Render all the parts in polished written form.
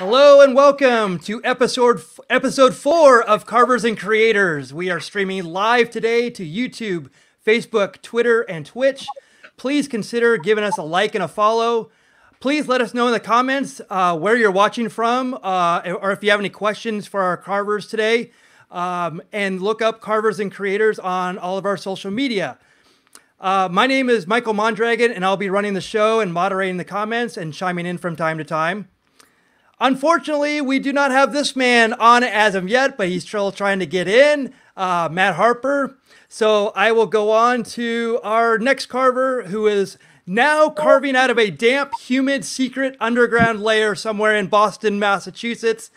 Hello and welcome to episode four of Carvers and Creators. We are streaming live today to YouTube, Facebook, Twitter, and Twitch. Please consider giving us a like and a follow. Please let us know in the comments where you're watching from or if you have any questions for our carvers today. And look up Carvers and Creators on all of our social media. My name is Michael Mondragon, and I'll be running the show and moderating the comments and chiming in from time to time. Unfortunately, we do not have this man on as of yet, but he's still trying to get in, Matt Harper. So I will go on to our next carver, who is now carving out of a damp, humid, secret underground lair somewhere in Boston, Massachusetts.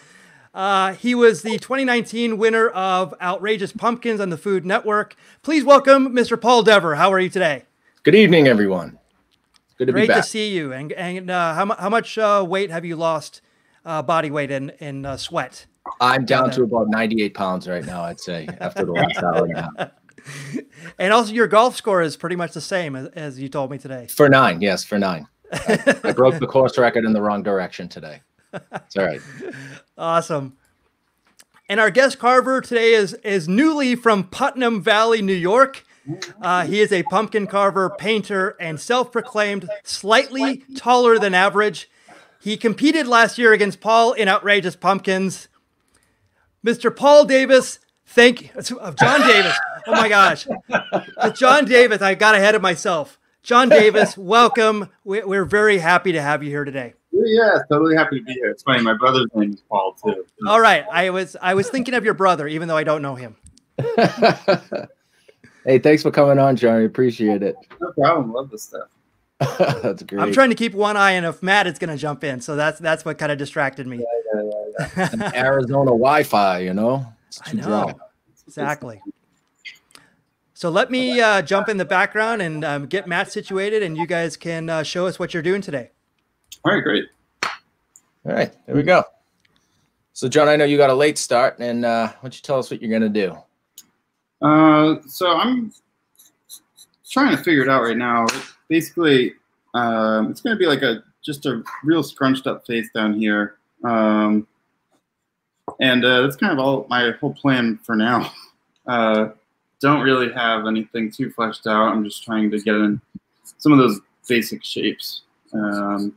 He was the 2019 winner of Outrageous Pumpkins on the Food Network. Please welcome Mr. Paul Dever. How are you today? Good evening, everyone. Good to be back. Great to see you. And how much weight have you lost, body weight in sweat? I'm down to about 98 pounds right now, I'd say, after the last hour and a half. And also your golf score is pretty much the same as you told me today. For 9, yes, for 9. I broke the course record in the wrong direction today. It's all right. Awesome. And our guest carver today is newly from Putnam Valley, New York. He is a pumpkin carver, painter, and self-proclaimed slightly taller than average. He competed last year against Paul in Outrageous Pumpkins. Mr. Paul Davis, John Davis. Oh my gosh. John Davis, I got ahead of myself. John Davis, welcome. We're very happy to have you here today. Yeah, totally happy to be here. It's funny, my brother's name is Paul too. All right, I was thinking of your brother, even though I don't know him. Hey, thanks for coming on, John. I appreciate it. No problem. Love this stuff. That's great. I'm trying to keep one eye on if Matt is going to jump in, so that's what kind of distracted me. Yeah. Some Arizona Wi-Fi, you know. It's too dry. Exactly. So let me jump in the background and get Matt situated, and you guys can show us what you're doing today. All right, great. All right, there we go. So, John, I know you got a late start, and why don't you tell us what you're going to do? So I'm trying to figure it out right now. Basically, it's going to be like just a real scrunched up face down here. And that's kind of all my whole plan for now. Don't really have anything too fleshed out. I'm just trying to get in some of those basic shapes. And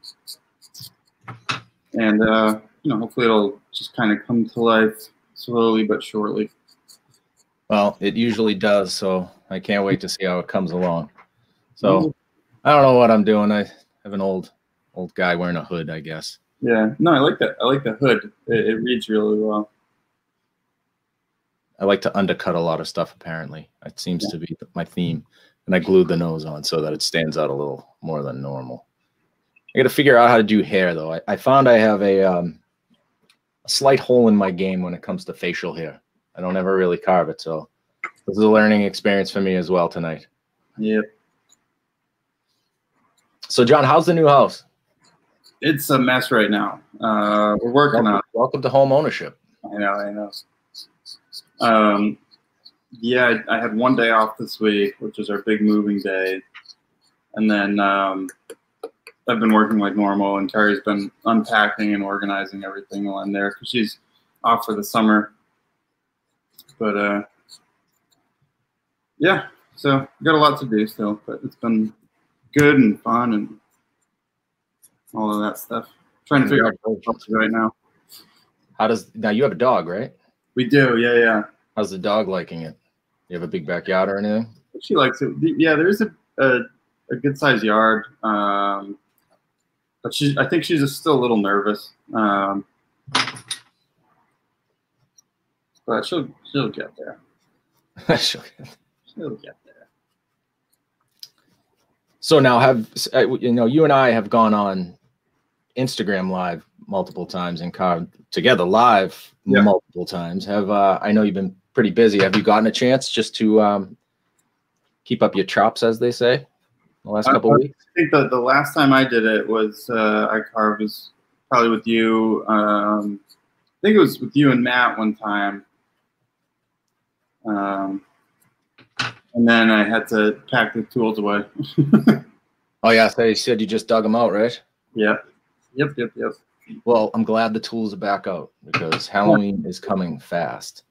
you know, hopefully it'll just kind of come to life slowly but surely. Well, it usually does, so I can't wait to see how it comes along. So I don't know what I'm doing. I have an old guy wearing a hood, I guess. Yeah, no, I like that. I like the hood. It reads really well. I like to undercut a lot of stuff, apparently. It seems to be my theme. And I glued the nose on so that it stands out a little more than normal. I got to figure out how to do hair, though. I found I have a slight hole in my game when it comes to facial hair. I don't ever really carve it, so this is a learning experience for me as well tonight. Yep. So, John, how's the new house? It's a mess right now. We're working on it. Welcome to home ownership. I know. Yeah, I had one day off this week, which is our big moving day, and then I've been working like normal, and Terry's been unpacking and organizing everything while I'm there because she's off for the summer. But yeah, so got a lot to do still, but it's been good and fun and all of that stuff. Trying to figure out what else to do right now. Now you have a dog, right? We do, yeah. How's the dog liking it? You have a big backyard or anything? She likes it. Yeah, there's a good sized yard. But I think she's just still a little nervous, but she'll get there. She'll get there. So now you and I have gone on Instagram Live multiple times and carved together live multiple times. I know you've been pretty busy. Have you gotten a chance just to keep up your chops, as they say? The last couple of weeks? I think the last time I did it was I carved was probably with you. I think it was with you and Matt one time. And then I had to pack the tools away. Oh yeah, so you said you just dug them out, right? Yeah. Yep. Well, I'm glad the tools are back out because Halloween is coming fast.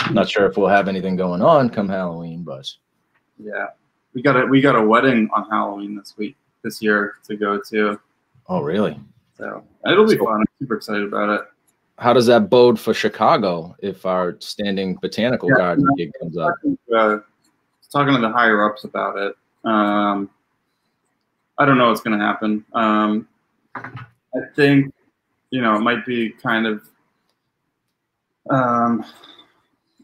I'm not sure if we'll have anything going on come Halloween, but yeah, we got a wedding on Halloween this year to go to. Oh, really? So it'll be fun. I'm super excited about it. How does that bode for Chicago if our standing botanical garden gig comes up? Talking to the higher ups about it. I don't know what's going to happen. I think, it might be kind of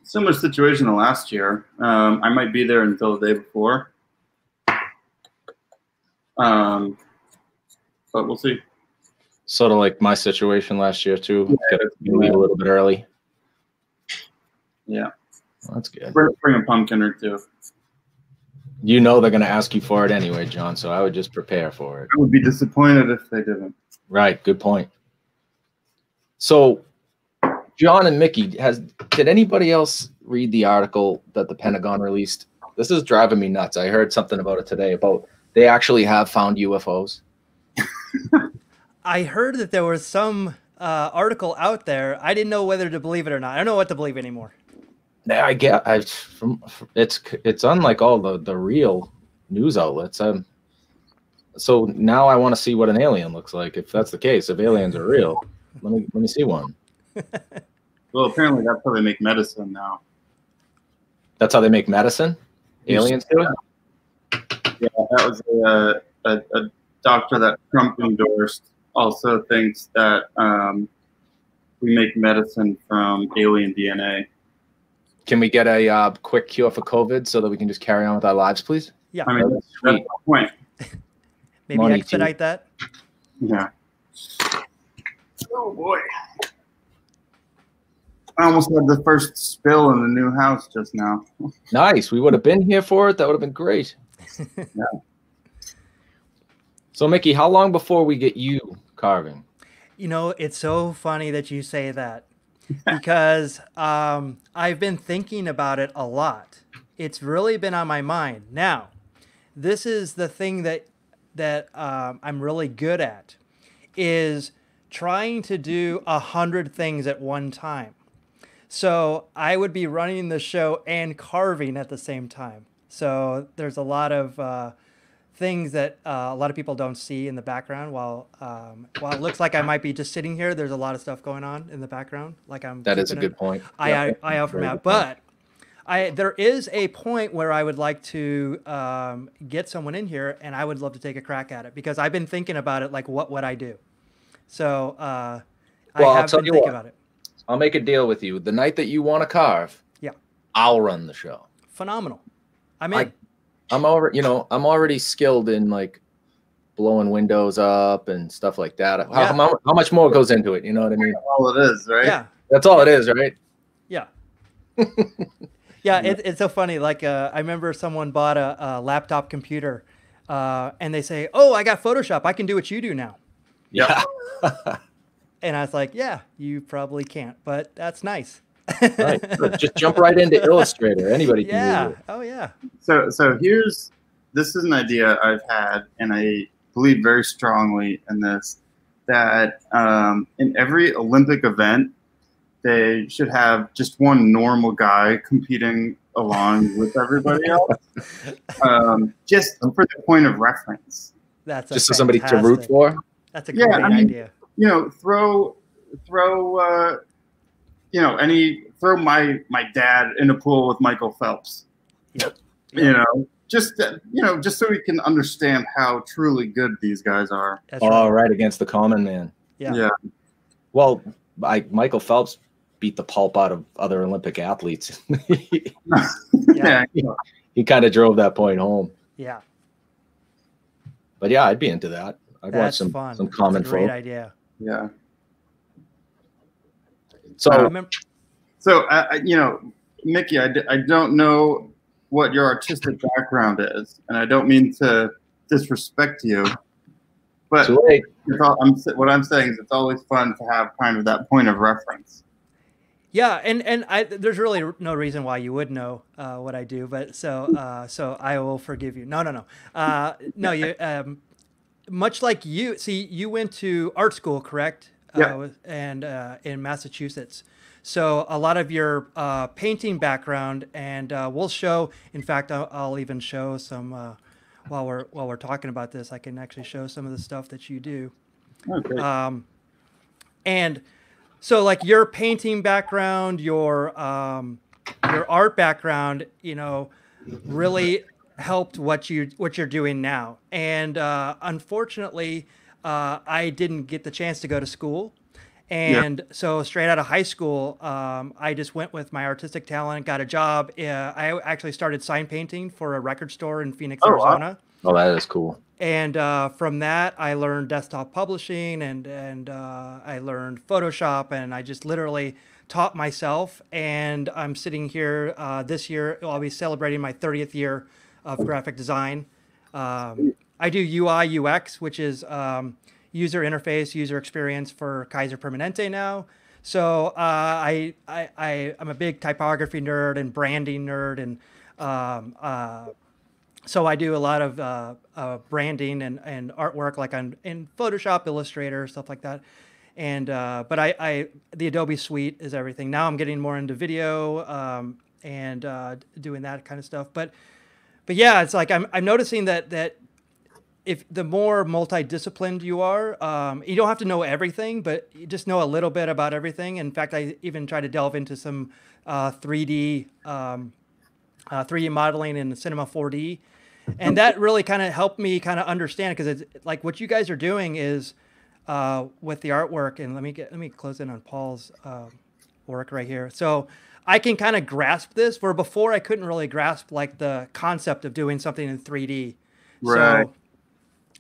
similar situation to last year. I might be there until the day before. But we'll see. Sort of like my situation last year too. Yeah, gotta leave a little bit early. Yeah. Well, that's good. Bring a pumpkin or two. You know they're going to ask you for it anyway, John, so I would just prepare for it. I would be disappointed if they didn't. Right, good point. So John and Mickey, did anybody else read the article that the Pentagon released? This is driving me nuts. I heard something about it today about they actually have found UFOs. I heard that there was some article out there. I didn't know whether to believe it or not. I don't know what to believe anymore. It's unlike all the real news outlets. So now I want to see what an alien looks like. If that's the case, if aliens are real, let me see one. Well, apparently that's how they make medicine now. That's how they make medicine? Aliens do it? Yeah, that was a doctor that Trump endorsed also thinks that we make medicine from alien DNA. Can we get a quick cure for COVID so that we can just carry on with our lives, please? Yeah. I mean, that's the point. Maybe Money expedite too. That. Yeah. Oh, boy. I almost had the first spill in the new house just now. Nice. We would have been here for it. That would have been great. Yeah. So, Mickey, how long before we get you carving? It's so funny that you say that. Because I've been thinking about it a lot. It's really been on my mind. Now, this is the thing that I'm really good at, is trying to do 100 things at one time. So I would be running the show and carving at the same time. So there's a lot of things that a lot of people don't see in the background. While it looks like I might be just sitting here, there's a lot of stuff going on in the background. That is a good point. I offer that, but there is a point where I would like to get someone in here, and I would love to take a crack at it because I've been thinking about it. Like, what would I do? So I'll tell you what. I'll make a deal with you. The night that you want to carve, I'll run the show. Phenomenal. I'm in. I'm already, I'm already skilled in like blowing windows up and stuff like that. How much more goes into it? You know what I mean? That's all it is, right? Yeah. That's all it is, right? Yeah. Yeah. It's so funny. Like, I remember someone bought a laptop computer, and they say, "Oh, I got Photoshop. I can do what you do now." Yeah. And I was like, "Yeah, you probably can't, but that's nice." Right. Just jump right into Illustrator. Anybody can do it. Oh, yeah. So this is an idea I've had, and I believe very strongly in this, that in every Olympic event, they should have just one normal guy competing along with everybody else, just for the point of reference. That's just somebody to root for. That's a great idea. Throw my dad in a pool with Michael Phelps. Yep. Just so we can understand how truly good these guys are. Right against the common man. Yeah. Yeah. Well, Michael Phelps beat the pulp out of other Olympic athletes. Yeah. He kind of drove that point home. Yeah. But yeah, I'd be into that. I'd watch some common folk. Great idea. Yeah. So, Mickey, I don't know what your artistic background is, and I don't mean to disrespect you, but what I'm saying is it's always fun to have kind of that point of reference. Yeah, and there's really no reason why you would know what I do, but so I will forgive you. No, much like you, see, you went to art school, correct? yeah. And in Massachusetts. So a lot of your painting background, and we'll show. In fact, I'll even show some while we're talking about this. I can actually show some of the stuff that you do. Okay. And so, like your painting background, your art background, you know, really helped what you're doing now. And unfortunately, I didn't get the chance to go to school. And so straight out of high school, I just went with my artistic talent, got a job. I actually started sign painting for a record store in Phoenix, Arizona. Wow. Oh, that is cool. And from that, I learned desktop publishing, and I learned Photoshop, and I just literally taught myself. And I'm sitting here this year. I'll be celebrating my 30th year of graphic design. I do UI UX, which is user interface, user experience for Kaiser Permanente now. So I'm a big typography nerd and branding nerd, and so I do a lot of branding and artwork, like on in Photoshop, Illustrator, stuff like that. And but the Adobe suite is everything. Now I'm getting more into video and doing that kind of stuff. But yeah, it's like I'm noticing that if the more multidisciplined you are, you don't have to know everything, but you just know a little bit about everything. In fact, I even try to delve into some 3D modeling in Cinema 4D. And that really kind of helped me kind of understand, because it's like what you guys are doing is with the artwork. And let me close in on Paul's work right here. So I can kind of grasp this, where before I couldn't really grasp like the concept of doing something in 3D. Right. So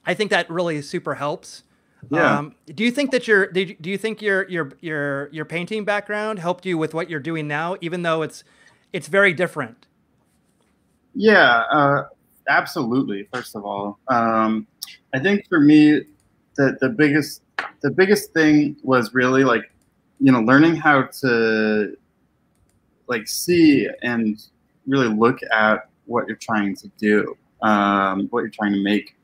I think that really super helps. Yeah. Do you think that your painting background helped you with what you're doing now, even though it's very different? Yeah, absolutely. First of all, I think for me the biggest thing was really, like, you know, learning how to like see and really look at what you're trying to do, what you're trying to make.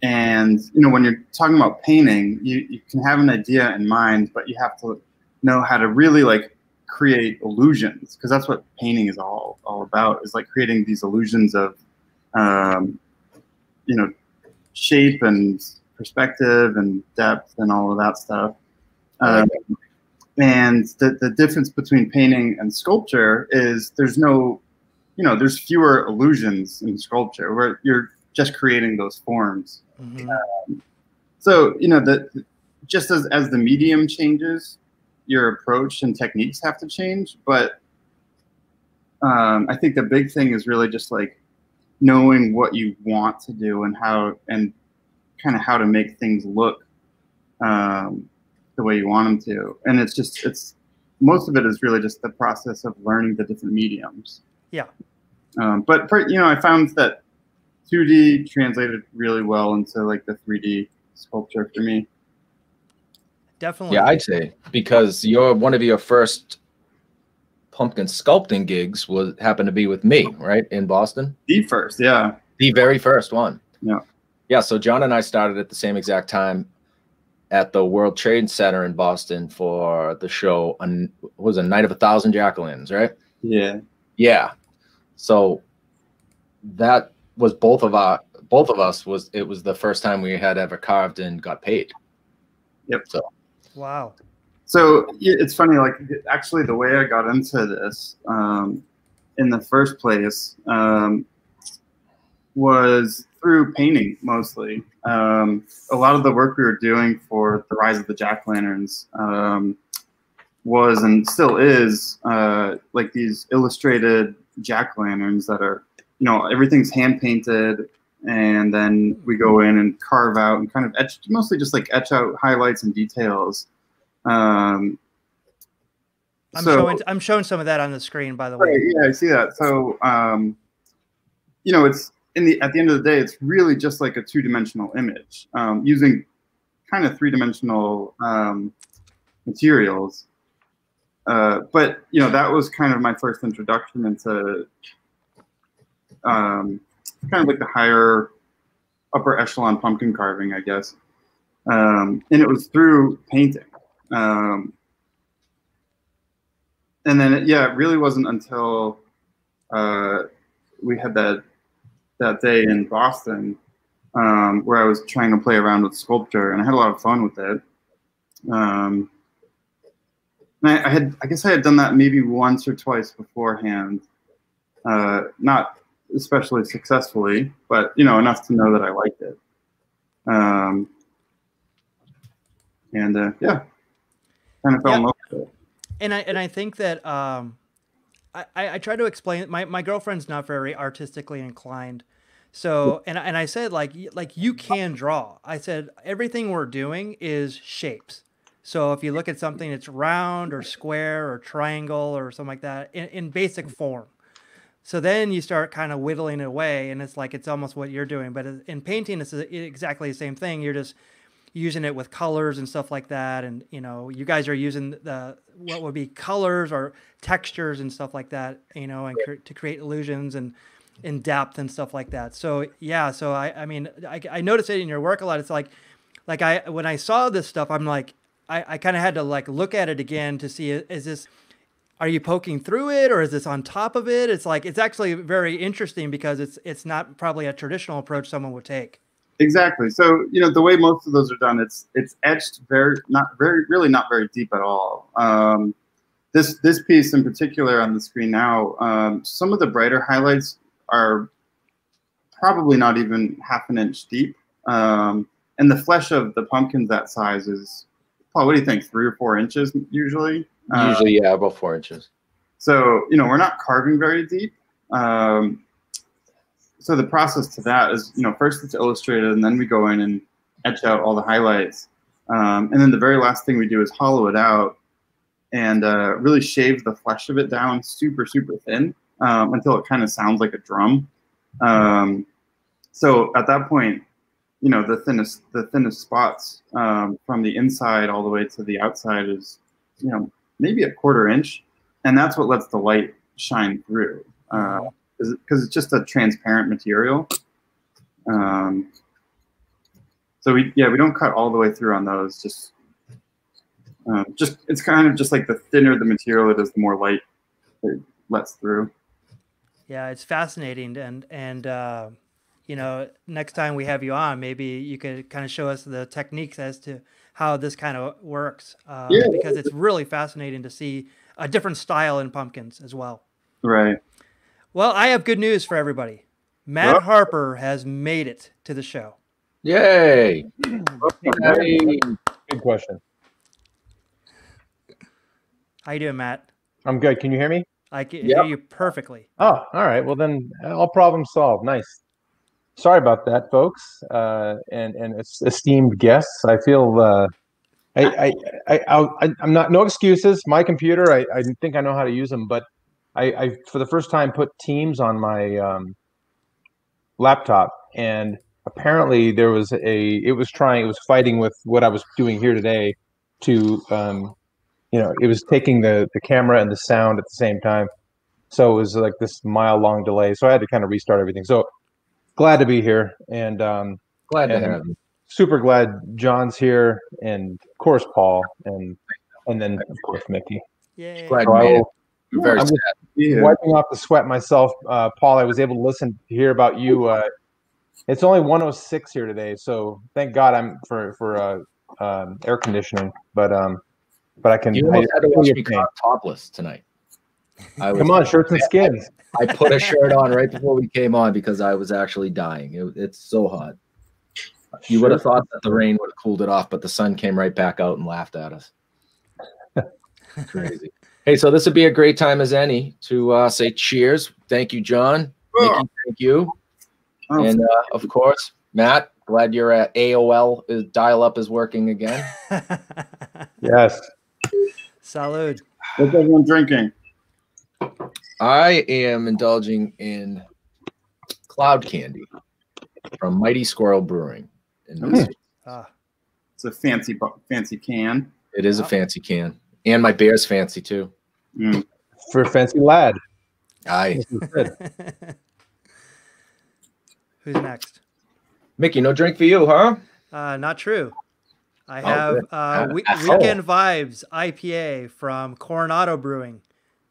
And, you know, when you're talking about painting, you can have an idea in mind, but you have to know how to really, like, create illusions, because that's what painting is all about, is, like, creating these illusions of, you know, shape and perspective and depth and all of that stuff. And the difference between painting and sculpture is there's no, you know, there's fewer illusions in sculpture, where you're just creating those forms. Mm-hmm. So, you know, just as the medium changes, your approach and techniques have to change. But I think the big thing is really just like knowing what you want to do and kind of how to make things look the way you want them to. And it's most of it is really just the process of learning the different mediums. Yeah. But, you know, I found that 2D translated really well into like the 3D sculpture for me. Definitely. Yeah, I'd say, because one of your first pumpkin sculpting gigs happened to be with me, right, in Boston. The first, yeah. The very first one. Yeah. Yeah. So John and I started at the same exact time at the World Trade Center in Boston for the show. What was it, Night of a Thousand Jack-o'-lanterns, right? Yeah. Yeah. So that was both of us it was the first time we had ever carved and got paid. Yep. So wow. So it's funny, like actually the way I got into this in the first place was through painting mostly. A lot of the work we were doing for the Rise of the Jack-o'-lanterns was and still is like these illustrated jack-o'-lanterns that are, you know, everything's hand painted, and then we go in and carve out and kind of etch, mostly just like etch out highlights and details. I'm showing some of that on the screen, by the way. Right, yeah, I see that. So, you know, it's at the end of the day, it's really just like a two-dimensional image using kind of three-dimensional materials. But you know, that was kind of my first introduction into kind of like the higher upper echelon pumpkin carving, I guess. And it was through painting. And then, yeah, it really wasn't until we had that day in Boston where I was trying to play around with sculpture, and I had a lot of fun with it. And I guess I had done that maybe once or twice beforehand, not especially successfully, but you know, enough to know that I liked it. Yeah, kind of fell in love with it. And I think that I try to explain it. My girlfriend's not very artistically inclined, so and I said like you can draw. I said everything we're doing is shapes. So if you look at something, it's round or square or triangle or something like that in basic form. So then you start kind of whittling it away, and it's like it's almost what you're doing. But in painting, it's exactly the same thing. You're just using it with colors and stuff like that, and you know, you guys are using the what would be colors or textures and stuff like that, you know, and to create illusions and in depth and stuff like that. So yeah, so I mean, I notice it in your work a lot. It's like when I saw this stuff, I'm like, I kind of had to like look at it again to see, is this, are you poking through it, or is this on top of it? It's like, it's actually very interesting because it's not probably a traditional approach someone would take. Exactly. So, you know, the way most of those are done, it's etched really not very deep at all. This piece in particular on the screen now, some of the brighter highlights are probably not even half an inch deep. And the flesh of the pumpkins that size is, Paul, what do you think? 3 or 4 inches usually? Usually, yeah, about 4 inches. So, you know, we're not carving very deep. So the process to that is, you know, first it's illustrated, and then we go in and etch out all the highlights. And then the very last thing we do is hollow it out and really shave the flesh of it down super, super thin until it kind of sounds like a drum. So at that point, you know, the thinnest spots from the inside all the way to the outside is, you know, maybe a quarter inch. And that's what lets the light shine through. Because it's just a transparent material. So we don't cut all the way through on those. Just it's kind of just like the thinner the material it is, the more light it lets through. Yeah, it's fascinating, and you know, next time we have you on, maybe you could kind of show us the techniques as to how this kind of works, yeah, because it's really fascinating to see a different style in pumpkins as well. Right. Well, I have good news for everybody. Matt Harper has made it to the show. Yay! Hey. Good question. How you doing, Matt? I'm good. Can you hear me? I can hear you perfectly. Oh, all right. Well, then all problem solved. Nice. Sorry about that, folks, and esteemed guests. I feel I'm not, no excuses. My computer, I think I know how to use them, but I for the first time put Teams on my laptop, and apparently there was it was fighting with what I was doing here today to you know, it was taking the camera and the sound at the same time, so it was like this mile-long delay, so I had to kind of restart everything. So glad to be here, and glad to have you. Super glad John's here, and of course Paul, and then of course Mickey. Yeah, glad I'm just wiping off the sweat myself, Paul. I was able to hear about you. It's only 106 here today, so thank God I'm for air conditioning. But I can. You almost had to watch me topless tonight. Come on, shirts and skins. I put a shirt on right before we came on because I was actually dying. It's so hot. You would have thought that the rain would have cooled it off, but the sun came right back out and laughed at us. Crazy. Hey, so this would be a great time as any to say cheers. Thank you, John. Mickey, thank you. And of course, Matt, glad your AOL dial-up is working again. Yes. Salud. What's everyone drinking? I am indulging in cloud candy from Mighty Squirrel Brewing. It's a fancy can. It is a fancy can. And my beer's fancy, too. Mm. For a fancy lad. Aye. Who's next? Mickey, no drink for you, huh? Not true. I have Weekend Vibes IPA from Coronado Brewing.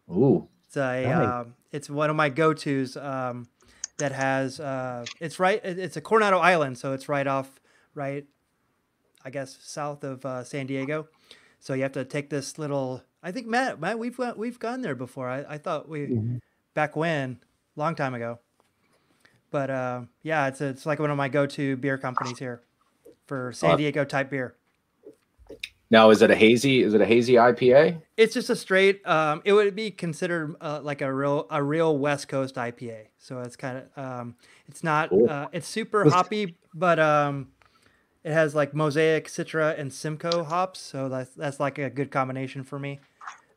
Ooh, it's a it's one of my go-tos that has it's a Coronado Island, so it's right south of San Diego. So you have to take this little. I think Matt, we've gone there before. I thought we back when, long time ago. But yeah, it's like one of my go-to beer companies here for San Diego type beer. Now, is it a hazy? Is it a hazy IPA? It's just a straight. It would be considered like a real West Coast IPA. So it's kind of it's not it's super hoppy, but it has like Mosaic, Citra, and Simcoe hops. So that's like a good combination for me.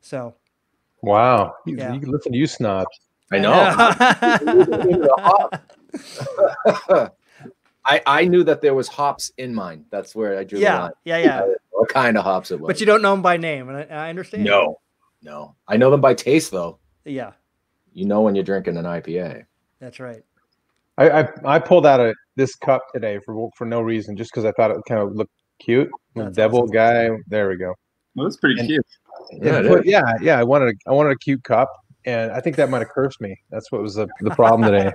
So, wow, yeah. You can listen to you snobs. I know. I knew that there was hops in mine. That's where I drew the line. Yeah. What kind of hops it was. But you don't know them by name, and I understand. No. I know them by taste, though. Yeah. You know when you're drinking an IPA. That's right. I pulled out this cup today for no reason, just because I thought it kind of looked cute. The devil guy. There we go. Well, that's pretty cute. Yeah. I wanted a cute cup, and I think that might have cursed me. That's what was the problem today.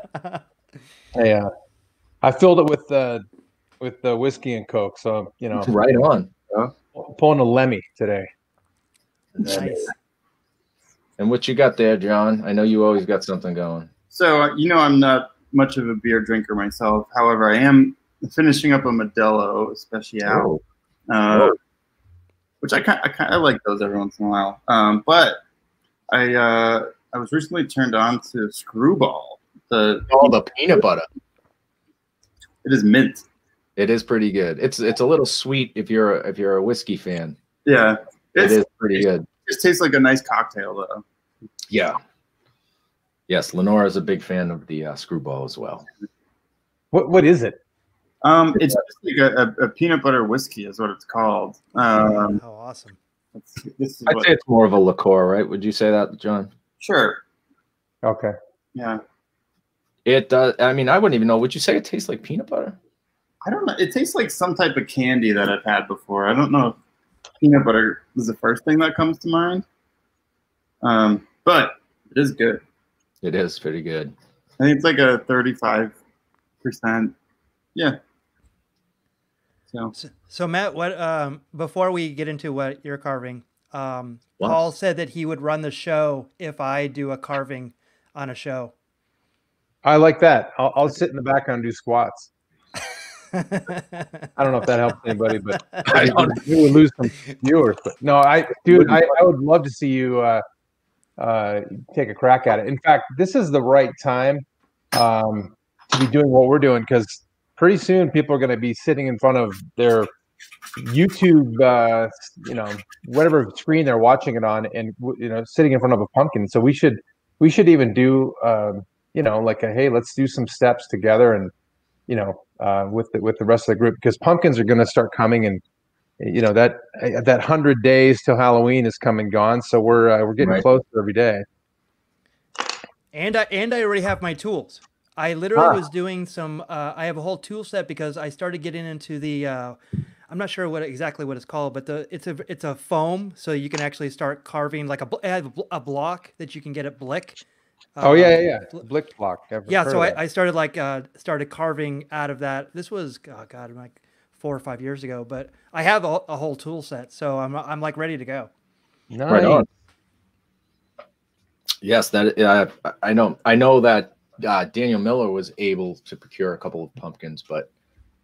Yeah. I filled it with the whiskey and Coke, so you know. Right on. Huh? Pulling a Lemmy today. Nice. And what you got there, John? I know you always got something going. So you know, I'm not much of a beer drinker myself. However, I am finishing up a Modelo Especial, which I like those every once in a while. But I was recently turned on to Screwball. The peanut butter. It is mint. It is pretty good. It's a little sweet if you're a whiskey fan. Yeah, it is pretty good. It just tastes like a nice cocktail, though. Yeah. Yes, Lenora is a big fan of the Screwball as well. What is it? It's just like a peanut butter whiskey is what it's called. Oh, awesome! I'd say it's more of a liqueur, right? Would you say that, John? Sure. Okay. Yeah. It does. I mean, I wouldn't even know. Would you say it tastes like peanut butter? I don't know. It tastes like some type of candy that I've had before. I don't know if peanut butter is the first thing that comes to mind. But it is good. It is pretty good. I think it's like a 35%. Yeah. So Matt, what before we get into what you're carving, Paul said that he would run the show if I do a carving on a show. I like that. I'll sit in the background and do squats. I don't know if that helps anybody, but we would lose some viewers. But no, I would love to see you take a crack at it. In fact, this is the right time to be doing what we're doing, because pretty soon people are going to be sitting in front of their YouTube, whatever screen they're watching it on, and sitting in front of a pumpkin. So we should even do. Hey, let's do some steps together, and with the rest of the group, because pumpkins are going to start coming, and that 100 days till Halloween is come and gone. So we're getting closer every day. And I already have my tools. I literally was doing some. I have a whole tool set because I started getting into the. I'm not sure exactly what it's called, but it's a foam, so you can actually start carving like a block that you can get at Blick. Oh yeah. Blick block. So I started started carving out of that. This was, like 4 or 5 years ago, but I have a whole tool set. So I'm like ready to go. Nice. Right on. Yes. That, I know that, Daniel Miller was able to procure a couple of pumpkins, but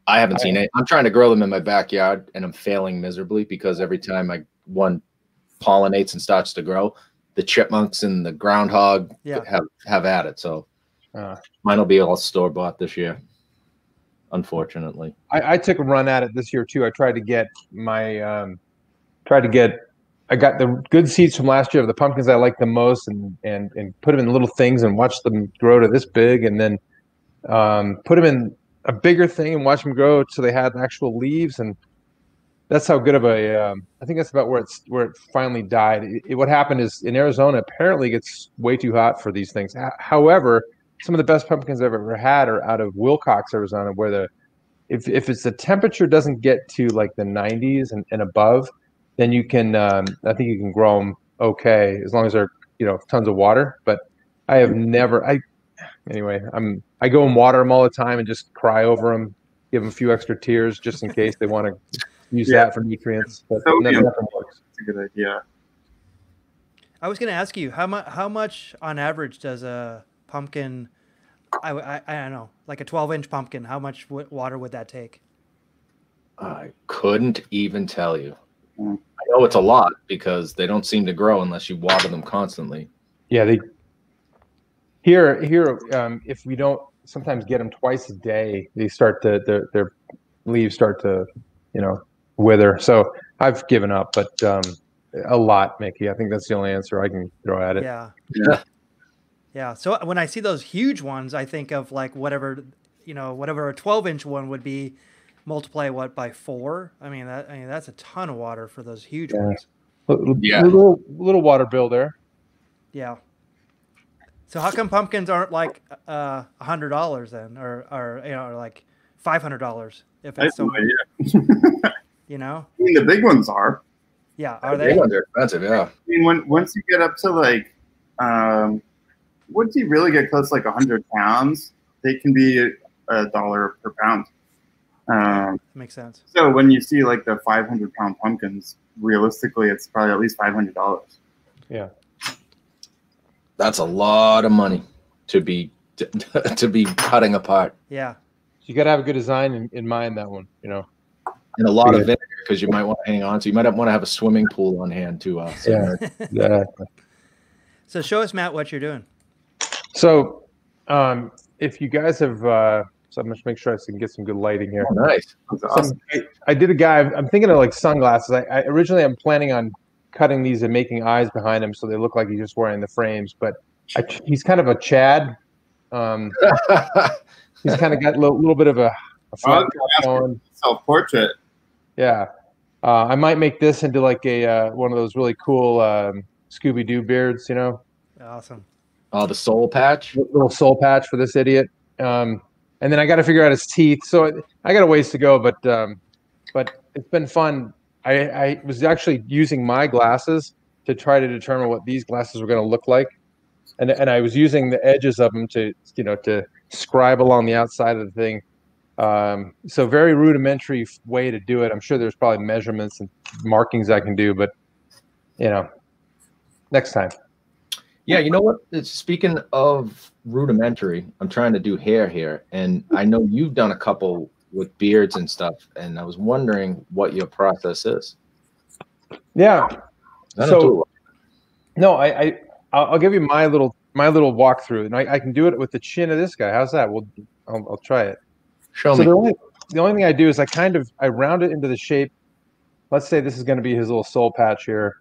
I haven't seen it. I'm trying to grow them in my backyard, and I'm failing miserably because every time one pollinates and starts to grow, the chipmunks and the groundhog have at it. So mine will be all store-bought this year, unfortunately. I took a run at it this year too. I tried to get I got the good seeds from last year of the pumpkins I liked the most, and put them in little things and watched them grow to this big, and then put them in a bigger thing and watch them grow so they had actual leaves. And that's how good of a. I think that's about where it finally died. What happened is in Arizona, apparently it gets way too hot for these things. However, some of the best pumpkins I've ever had are out of Wilcox, Arizona, where if it's the temperature doesn't get to like the 90s and above, then you can I think you can grow them okay, as long as they're, you know, tons of water. But I have never, I go and water them all the time and just cry over them, give them a few extra tears just in case they want to use that for nutrients. But nothing works. That's a good idea. I was going to ask you, how much on average does a pumpkin, I don't know, like a 12-inch pumpkin, how much water would that take? I couldn't even tell you. I know it's a lot because they don't seem to grow unless you water them constantly. Yeah, they here if we don't sometimes get them twice a day, they start to their leaves start to, you know, wither. So I've given up, but a lot, Mickey. I think that's the only answer I can throw at it. Yeah. So when I see those huge ones, I think of like whatever a 12-inch one would be. Multiply what by 4? I mean that's a ton of water for those huge ones. Yeah, little water bill there. Yeah. So how come pumpkins aren't like $100 then, or you know, or like $500? If it's so, you know. I mean, the big ones are. Yeah, are they? The big ones are expensive. Yeah. I mean, once you get up to like, once you really get close to like 100 pounds, they can be $1 per pound. That makes sense. So when you see like the 500-pound pumpkins, realistically, it's probably at least $500. Yeah, that's a lot of money to be cutting apart. Yeah, you got to have a good design in mind that one, you know, and a lot of vinegar because you might want to hang on. So you might want to have a swimming pool on hand too. So. Yeah, exactly. So show us, Matt, what you're doing. So if you guys have. So I'm just make sure I can get some good lighting here. Oh, nice. That's awesome. I did a guy. I'm thinking of like sunglasses. I originally I'm planning on cutting these and making eyes behind him so they look like he's just wearing the frames. But he's kind of a Chad. He's kind of got a little bit of a self-portrait. Yeah. I might make this into like a one of those really cool Scooby-Doo beards. You know. Awesome. Oh, the soul patch. Little soul patch for this idiot. And then I got to figure out his teeth. So I got a ways to go, but it's been fun. I was actually using my glasses to try to determine what these glasses were going to look like. And I was using the edges of them to, you know, to scribe along the outside of the thing. So very rudimentary way to do it. I'm sure there's probably measurements and markings I can do, but, you know, next time. Yeah, you know what? Speaking of rudimentary, I'm trying to do hair here, and I know you've done a couple with beards and stuff, and I was wondering what your process is. Yeah. I'll give you my little walkthrough, and I can do it with the chin of this guy. How's that? Well, I'll try it. Show me. The only thing I do is I round it into the shape. Let's say this is going to be his little soul patch here,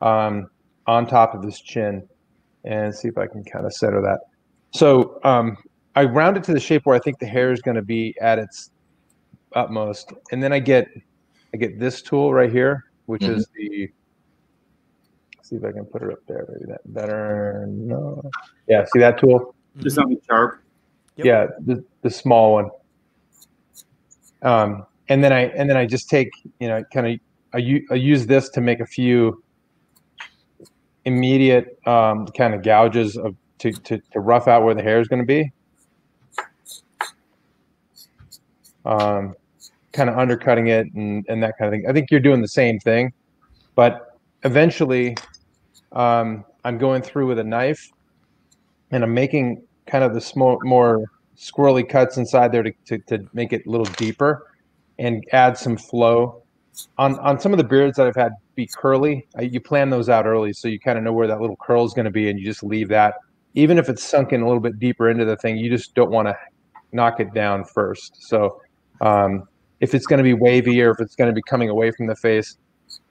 on top of his chin. And see if I can kind of center that. So I round it to the shape where I think the hair is going to be at its utmost, and then I get this tool right here, which is the. See if I can put it up there. Maybe that better. No. Yeah. See that tool? Just something sharp. Yep. Yeah, the small one. And then I just take, you know, I use this to make a few immediate kind of gouges to rough out where the hair is going to be, kind of undercutting it and that kind of thing. I think you're doing the same thing, but eventually I'm going through with a knife and I'm making kind of the small, more squirrely cuts inside there to make it a little deeper and add some flow. On some of the beards that I've had be curly, you plan those out early so you kind of know where that little curl is going to be, and you just leave that. Even if it's sunken a little bit deeper into the thing, you just don't want to knock it down first. So if it's going to be wavy or if it's going to be coming away from the face.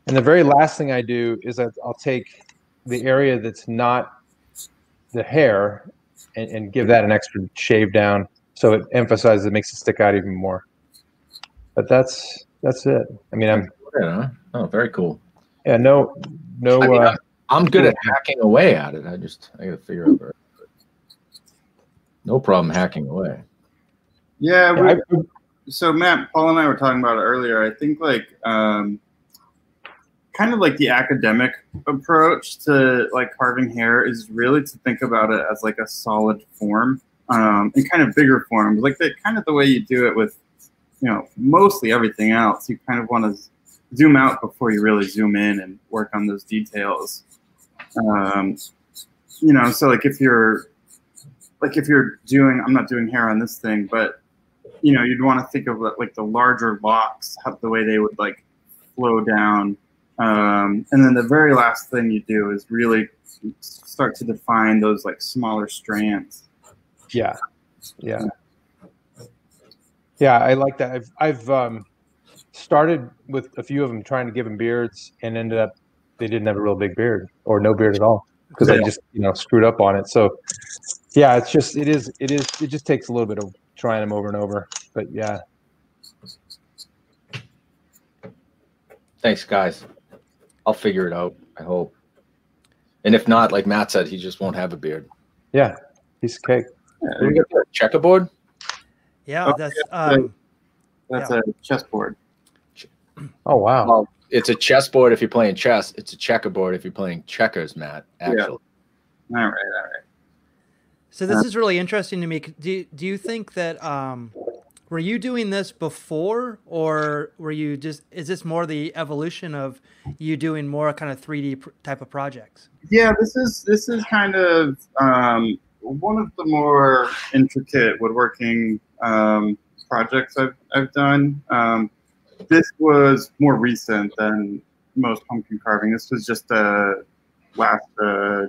And the very last thing I do is I'll take the area that's not the hair and give that an extra shave down so it emphasizes, it makes it stick out even more. But that's it. I mean, oh, very cool. Yeah, no. I mean, I'm good at hacking away at it. I got to figure out. No problem hacking away. Yeah, So Matt, Paul and I were talking about it earlier. I think like kind of like the academic approach to like carving hair is really to think about it as like a solid form and kind of bigger forms. Like the kind of the way you do it with, you know, mostly everything else. You kind of want to zoom out before you really zoom in and work on those details. You know, so like if you're doing, I'm not doing hair on this thing, but you know, you'd want to think of like the larger locks, how the way they would like flow down. And then the very last thing you do is really start to define those like smaller strands. Yeah. Yeah. Yeah. I like that. I've started with a few of them trying to give them beards and ended up, they didn't have a real big beard or no beard at all. Cause I just, you know, screwed up on it. So yeah, it's just, it just takes a little bit of trying them over and over, but yeah. Thanks guys. I'll figure it out, I hope. And if not, like Matt said, he just won't have a beard. Yeah. Piece of cake. Yeah, get a checkerboard? Yeah. Oh, that's a chessboard. Oh, wow. Well, it's a chessboard if you're playing chess. It's a checkerboard if you're playing checkers, Matt, actually. Yeah. All right. All right. So this is really interesting to me. Do you think that were you doing this before, or were you just, is this more the evolution of you doing more kind of 3D type of projects? Yeah, this is kind of one of the more intricate woodworking projects I've done. This was more recent than most pumpkin carving. This was just last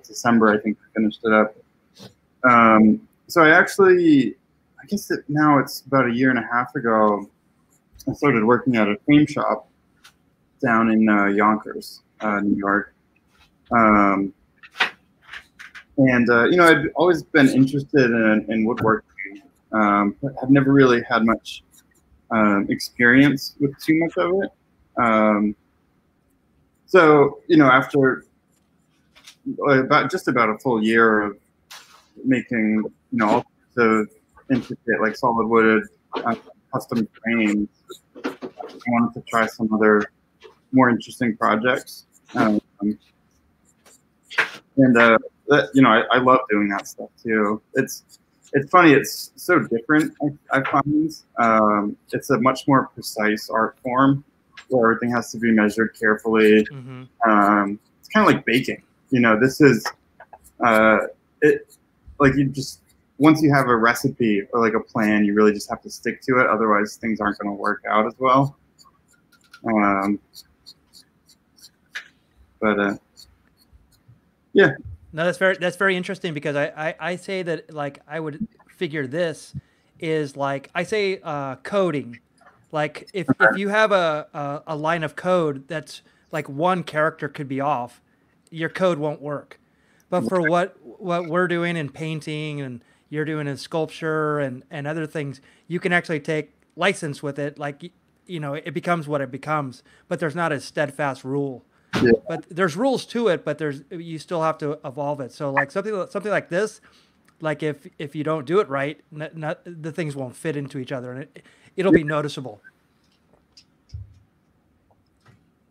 December, I think, we finished it up. So I actually, I guess that now it's about a year and a half ago, I started working at a frame shop down in Yonkers, New York. You know, I've always been interested in woodworking, but I've never really had much experience with too much of it. So, you know, after just about a full year of making, you know, all sorts of intricate, like solid wooded custom frames, I wanted to try some other more interesting projects. You know, I love doing that stuff too. It's funny. It's so different. I find it's a much more precise art form where everything has to be measured carefully. Mm-hmm. It's kind of like baking. You know, this is like you just, once you have a recipe or like a plan, you really just have to stick to it. Otherwise, things aren't going to work out as well. Yeah. No, that's very interesting, because I say that, like, I would figure this is like, I say coding. Like if you have a line of code that's like one character could be off, your code won't work. But for what we're doing in painting and you're doing in sculpture and other things, you can actually take license with it. Like, you know, it becomes what it becomes, but there's not a steadfast rule. Yeah. But there's rules to it, but you still have to evolve it. So like something like this, like if you don't do it right, the things won't fit into each other, and it'll be noticeable.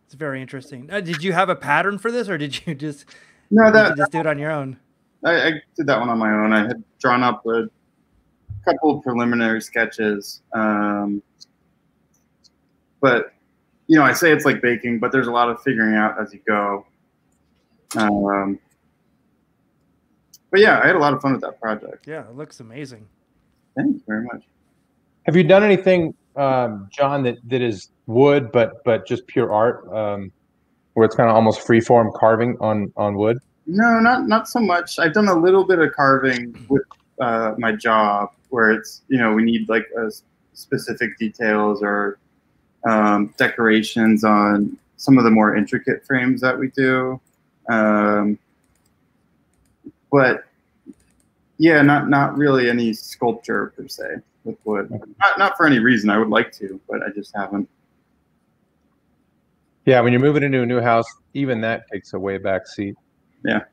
It's very interesting. Did you have a pattern for this, or did you just do it on your own? I did that one on my own. I had drawn up a couple of preliminary sketches, but. You know, I say it's like baking, but there's a lot of figuring out as you go. But yeah, I had a lot of fun with that project. Yeah, it looks amazing. Thank you very much. Have you done anything, John, that is wood, but just pure art, where it's kind of almost freeform carving on wood? No, not so much. I've done a little bit of carving with my job, where it's, you know, we need like specific details or decorations on some of the more intricate frames that we do, but yeah, not really any sculpture per se with wood. Not for any reason. I would like to, but I just haven't. Yeah, when you're moving into a new house, even that takes a way back seat. Yeah.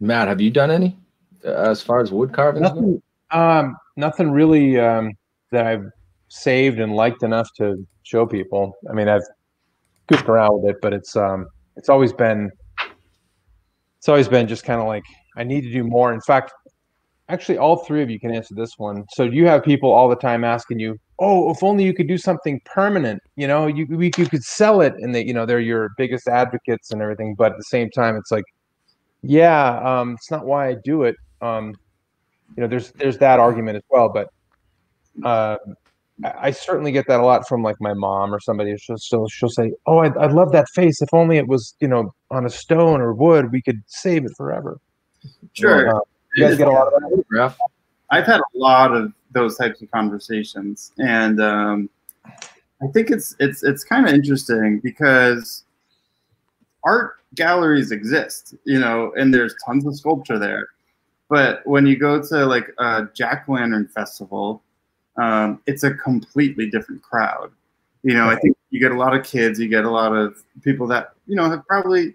Matt, have you done any as far as wood carving? Nothing. nothing really that I've saved and liked enough to show people. I mean, I've goofed around with it, but it's always been just kind of like, I need to do more. In fact, actually, all three of you can answer this one. So do you have people all the time asking you, oh, if only you could do something permanent, you know, you could sell it, and that, you know, they're your biggest advocates and everything. But at the same time, it's like, yeah, it's not why I do it. You know, there's that argument as well. But I certainly get that a lot from like my mom or somebody. She'll say, oh, I love that face. If only it was, you know, on a stone or wood, we could save it forever. Sure. Or, you guys get a lot of that? I've had a lot of those types of conversations, and I think it's kind of interesting because art galleries exist, you know, and there's tons of sculpture there. But when you go to like a jack-o'-lantern festival, it's a completely different crowd. You know, I think you get a lot of kids, you get a lot of people that, you know, have probably,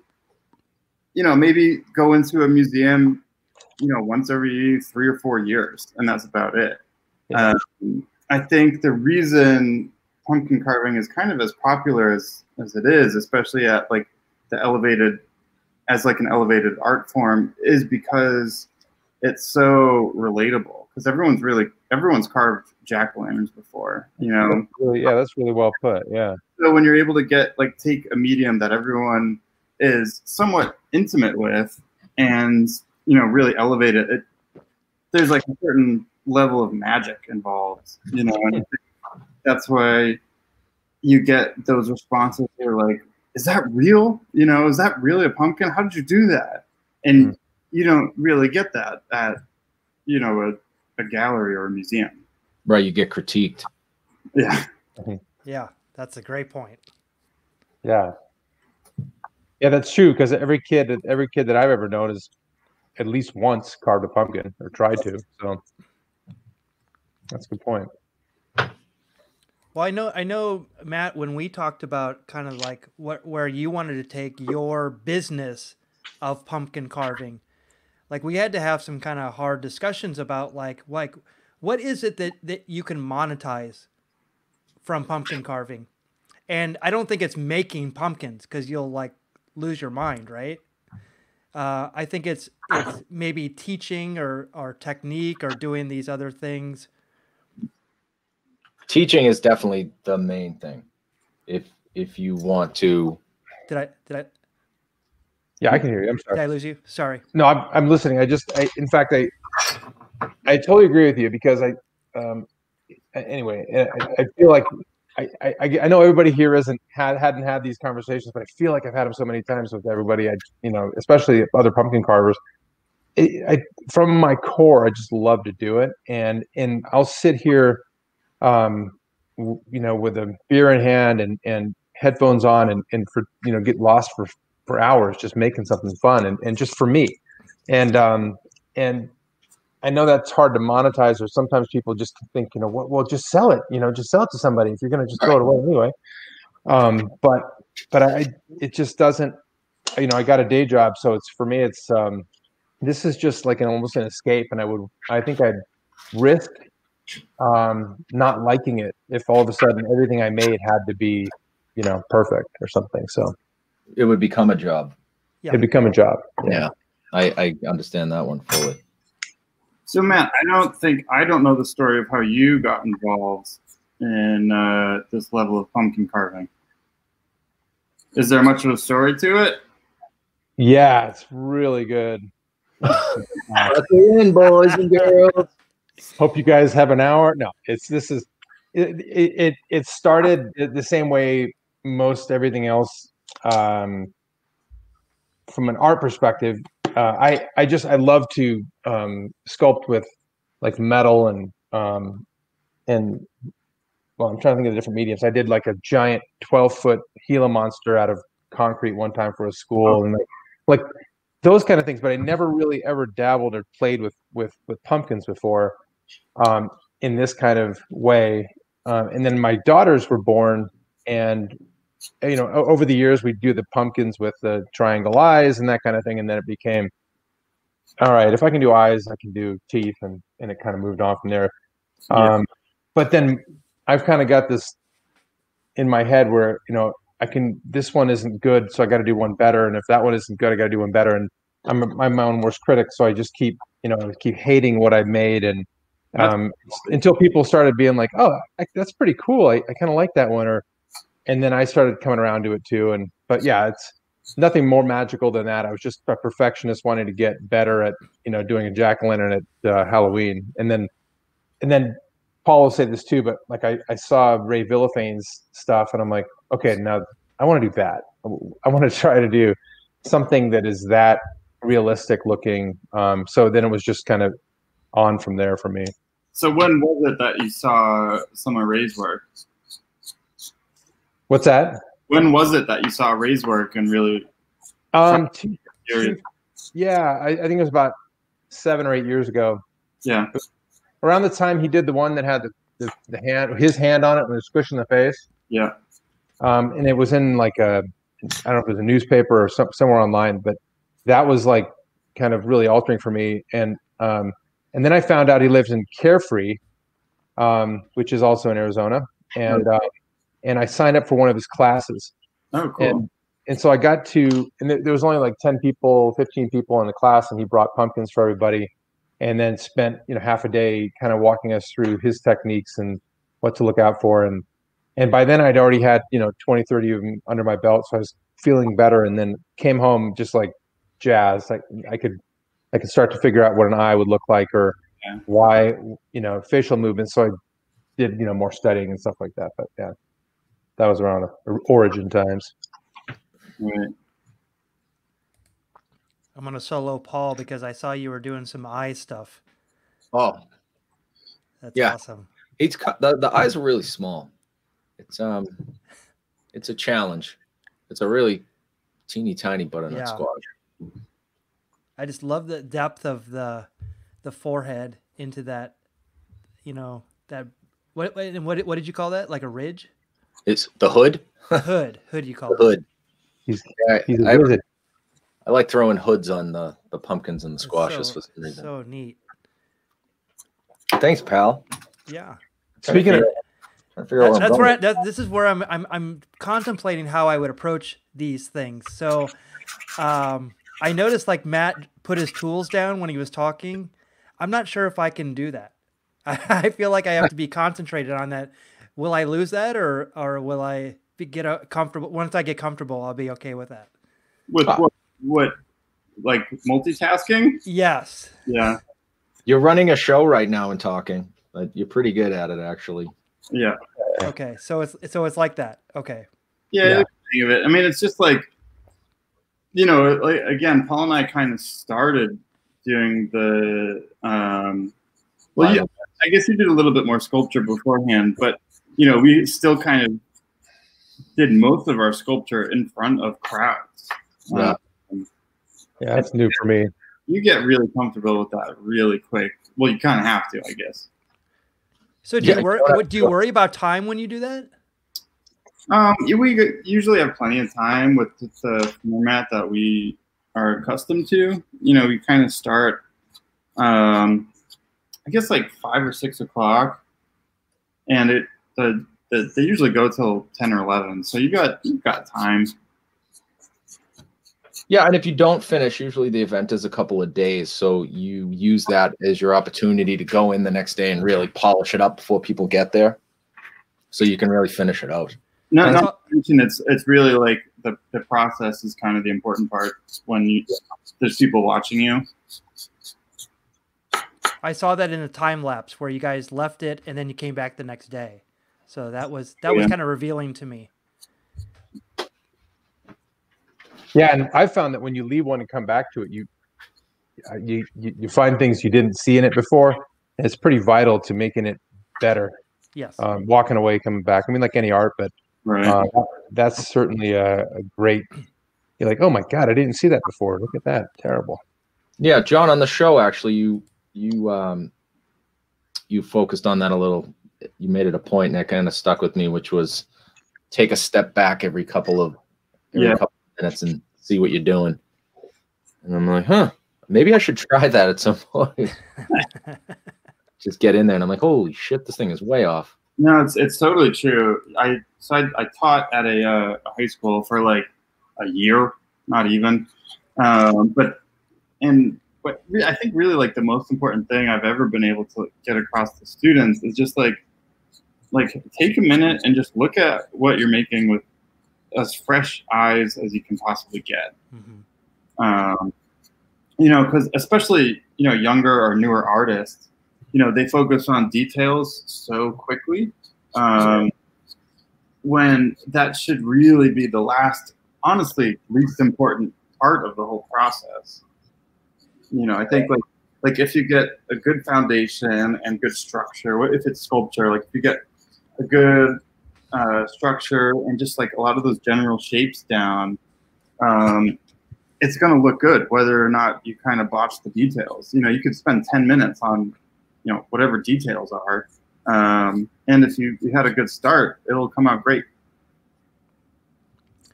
you know, maybe go into a museum, you know, once every 3 or 4 years, and that's about it. Yeah. I think the reason pumpkin carving is kind of as popular as it is, especially at like the elevated, as like an elevated art form, is because it's so relatable. Because everyone's carved jack-o'-lanterns before, you know. That's really, yeah, that's really well put. Yeah. So when you're able to get like take a medium that everyone is somewhat intimate with, and you know, really elevate it, there's like a certain level of magic involved, you know. And that's why you get those responses. They're like, is that real? You know, is that really a pumpkin? How did you do that? And you don't really get that at, you know, a gallery or a museum. Right, you get critiqued. Yeah. Yeah, that's a great point. Yeah. Yeah, that's true, because every kid that I've ever known is at least once carved a pumpkin or tried to. So that's a good point. Well, I know, Matt, when we talked about kind of like where you wanted to take your business of pumpkin carving, like we had to have some kind of hard discussions about like what is it that you can monetize from pumpkin carving? And I don't think it's making pumpkins, because you'll like lose your mind, right? I think it's maybe teaching or technique or doing these other things. Teaching is definitely the main thing. If you want to, did I? Yeah, I can hear you. I'm sorry. Did I lose you? Sorry. No, I'm listening. I totally agree with you, because I feel like I know everybody here hadn't had these conversations, but I feel like I've had them so many times with everybody. You know, especially other pumpkin carvers. From my core, I just love to do it, and I'll sit here, you know, with a beer in hand and headphones on, and for, you know, get lost for hours just making something fun and just for me, and I know that's hard to monetize, or sometimes people just think, you know, well, just sell it, you know, just sell it to somebody if you're going to just throw it away anyway. But it just doesn't, you know, I got a day job. So it's, for me, it's, this is just like almost an escape. And I think I'd risk, not liking it if all of a sudden everything I made had to be, you know, perfect or something. So it would become a job. Yeah. It'd become a job. Yeah. Yeah. I understand that one fully. So Matt, I don't know the story of how you got involved in this level of pumpkin carving. Is there much of a story to it? Yeah, it's really good. Lock it in, boys and girls. Hope you guys have an hour. No, it started the same way most everything else, from an art perspective. I love to sculpt with like metal and well, I'm trying to think of the different mediums. I did like a giant 12-foot Gila monster out of concrete one time for a school, and like those kind of things. But I never really ever dabbled or played with pumpkins before, in this kind of way. And then my daughters were born, and you know, over the years, we do the pumpkins with the triangle eyes and that kind of thing. And then it became, all right, if I can do eyes, I can do teeth. And it kind of moved on from there. But then I've kind of got this in my head where, you know, I can, this one isn't good, so I got to do one better. And if that one isn't good, I got to do one better. And I'm my own worst critic. So I just keep, you know, keep hating what I made. And until people started being like, oh, that's pretty cool. I kind of like that one. Or, and then I started coming around to it too. And, but yeah, it's nothing more magical than that. I was just a perfectionist wanting to get better at, you know, doing a jack-o'-lantern at Halloween. And then Paul will say this too, but like I saw Ray Villafane's stuff and I'm like, okay, now I want to do that. I want to try to do something that is that realistic looking. So then it was just kind of on from there for me. So when was it that you saw some of Ray's work? What's that? When was it that you saw Ray's work and really? Yeah, I think it was about 7 or 8 years ago. Yeah. Around the time he did the one that had the hand, his hand on it when it was squishing the face. Yeah. And it was in like a, I don't know if it was a newspaper or somewhere online, but that was like kind of really altering for me. And then I found out he lives in Carefree, which is also in Arizona. And I signed up for one of his classes. Oh, cool. And so I got to, and there was only like 10 people, 15 people in the class, and he brought pumpkins for everybody. And then spent, you know, half a day kind of walking us through his techniques and what to look out for. And by then I'd already had, you know, 20, 30 of them under my belt. So I was feeling better, and then came home just like jazzed. Like I could start to figure out what an eye would look like, or why, you know, facial movements. So I did, you know, more studying and stuff like that. But yeah, that was around origin times. Right. I'm going to solo Paul because I saw you were doing some eye stuff. Oh, that's awesome. It's the eyes are really small. It's a challenge. It's a really teeny tiny butternut squash. I just love the depth of the forehead into that, you know, that what did you call that? Like a ridge? It's the hood. The hood. Hood you call it. The hood. He's a wizard. I like throwing hoods on the pumpkins and the squashes for some reason. So neat. Thanks, pal. Yeah. Speaking of, that's where this is where I'm contemplating how I would approach these things. So, I noticed like Matt put his tools down when he was talking. I'm not sure if I can do that. I feel like I have to be concentrated on that. Will I lose that, or will I get comfortable? Once I get comfortable, I'll be okay with that. With what, like multitasking? Yes. Yeah. You're running a show right now and talking. But you're pretty good at it, actually. Yeah. Okay. So it's like that. Okay. Yeah. Think of it. I mean, it's just like, you know, like, again, Paul and I kind of started doing the. Well, yeah, I guess you did a little bit more sculpture beforehand, but you know, we still kind of did most of our sculpture in front of crowds. Yeah. Yeah, that's new for me. You get really comfortable with that really quick. Well, you kind of have to, I guess. So do you worry about time when you do that? We usually have plenty of time with the format that we are accustomed to. You know, we kind of start, I guess, like 5 or 6 o'clock, and they usually go till 10 or 11. So you've got time. Yeah, and if you don't finish, usually the event is a couple of days, so you use that as your opportunity to go in the next day and really polish it up before people get there, so you can really finish it out. No, not to mention it's really like the process is kind of the important part when there's people watching you. I saw that in a time lapse where you guys left it and then you came back the next day, so that was kind of revealing to me. Yeah, and I found that when you leave one and come back to it, you find things you didn't see in it before. And it's pretty vital to making it better. Yes. Walking away, coming back. I mean, like any art, but right. That's certainly a great. You're like, oh my god, I didn't see that before. Look at that, terrible. Yeah, John, on the show, actually, you focused on that a little. You made it a point, and that kind of stuck with me, which was take a step back every couple and see what you're doing. And I'm like, huh, maybe I should try that at some point. just get in there, and I'm like, holy shit, this thing is way off. No, it's totally true. I taught at a high school for like a year, not even. But I think really like the most important thing I've ever been able to get across to students is just like take a minute and just look at what you're making with as fresh eyes as you can possibly get. Mm-hmm. You know, because especially, you know, younger or newer artists, you know, they focus on details so quickly when that should really be the last, honestly, least important part of the whole process. You know, I think like if you get a good foundation and good structure, if it's sculpture, like if you get a good structure and just like a lot of those general shapes down, it's going to look good whether or not you kind of botch the details. You know, you could spend 10 minutes on, you know, whatever details are. And if you had a good start, it'll come out great.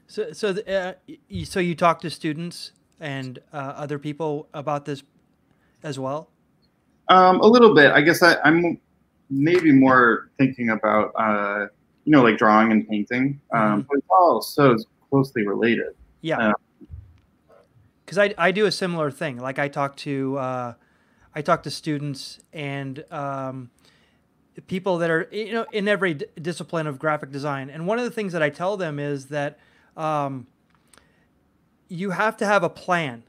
So you talk to students and other people about this as well? A little bit. I guess I'm maybe more thinking about, you know, like drawing and painting. But it's all so closely related. Yeah. Because I do a similar thing. Like I talk to students and people that are, you know, in every discipline of graphic design. And one of the things that I tell them is that you have to have a plan.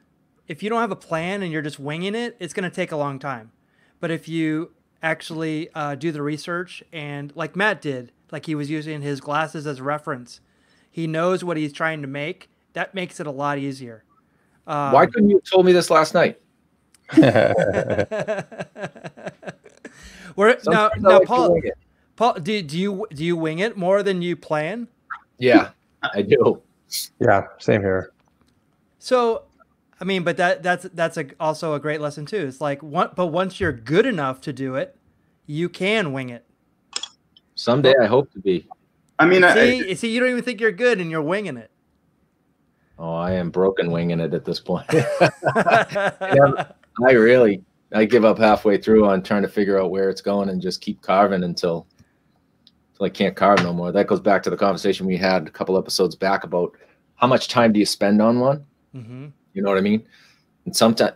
If you don't have a plan and you're just winging it, it's going to take a long time. But if you actually do the research and like Matt did, like he was using his glasses as a reference, he knows what he's trying to make. That makes it a lot easier. Why couldn't you have told me this last night? Now, Paul, do you wing it more than you plan? Yeah, I do. Yeah, same here. So, I mean, but that's also a great lesson too. It's like, but once you're good enough to do it, you can wing it. Someday, I hope to be. I mean, see, you don't even think you're good, and you're winging it. Oh, I am broken winging it at this point. I give up halfway through on trying to figure out where it's going and just keep carving until I can't carve no more. That goes back to the conversation we had a couple episodes back about how much time do you spend on one? Mm-hmm. You know what I mean? And sometimes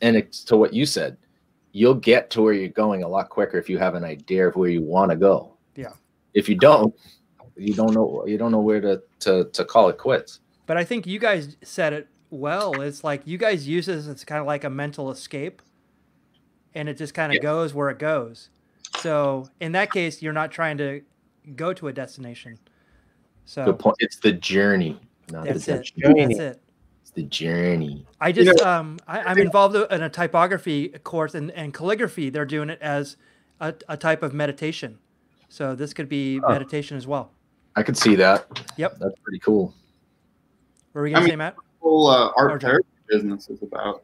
it's to what you said, you'll get to where you're going a lot quicker if you have an idea of where you want to go. Yeah. If you don't, you don't know where to call it quits. But I think you guys said it well. It's like you guys use this as kind of like a mental escape, and it just kind of goes where it goes. So in that case, you're not trying to go to a destination. So good point. It's the journey. That's it. It's the journey. I just I'm involved in a typography course, and calligraphy. They're doing it as a type of meditation. So this could be meditation as well. I could see that. Yep, that's pretty cool. What were you going to say, Matt? The whole art therapy business is about.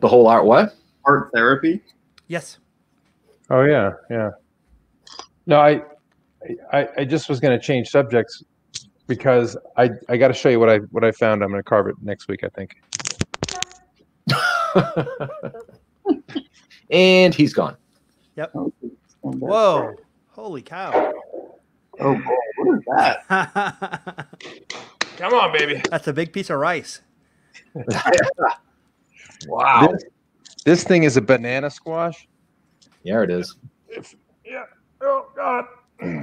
The whole art what? Art therapy? Yes. Oh, yeah, yeah. No, I just was going to change subjects because I got to show you what I found. I'm going to carve it next week, I think. And he's gone. Yep. Whoa. Holy cow. Oh, boy, what is that? Come on, baby. That's a big piece of rice. Wow. This thing is a banana squash. Yeah, it is. Yeah. Oh, God.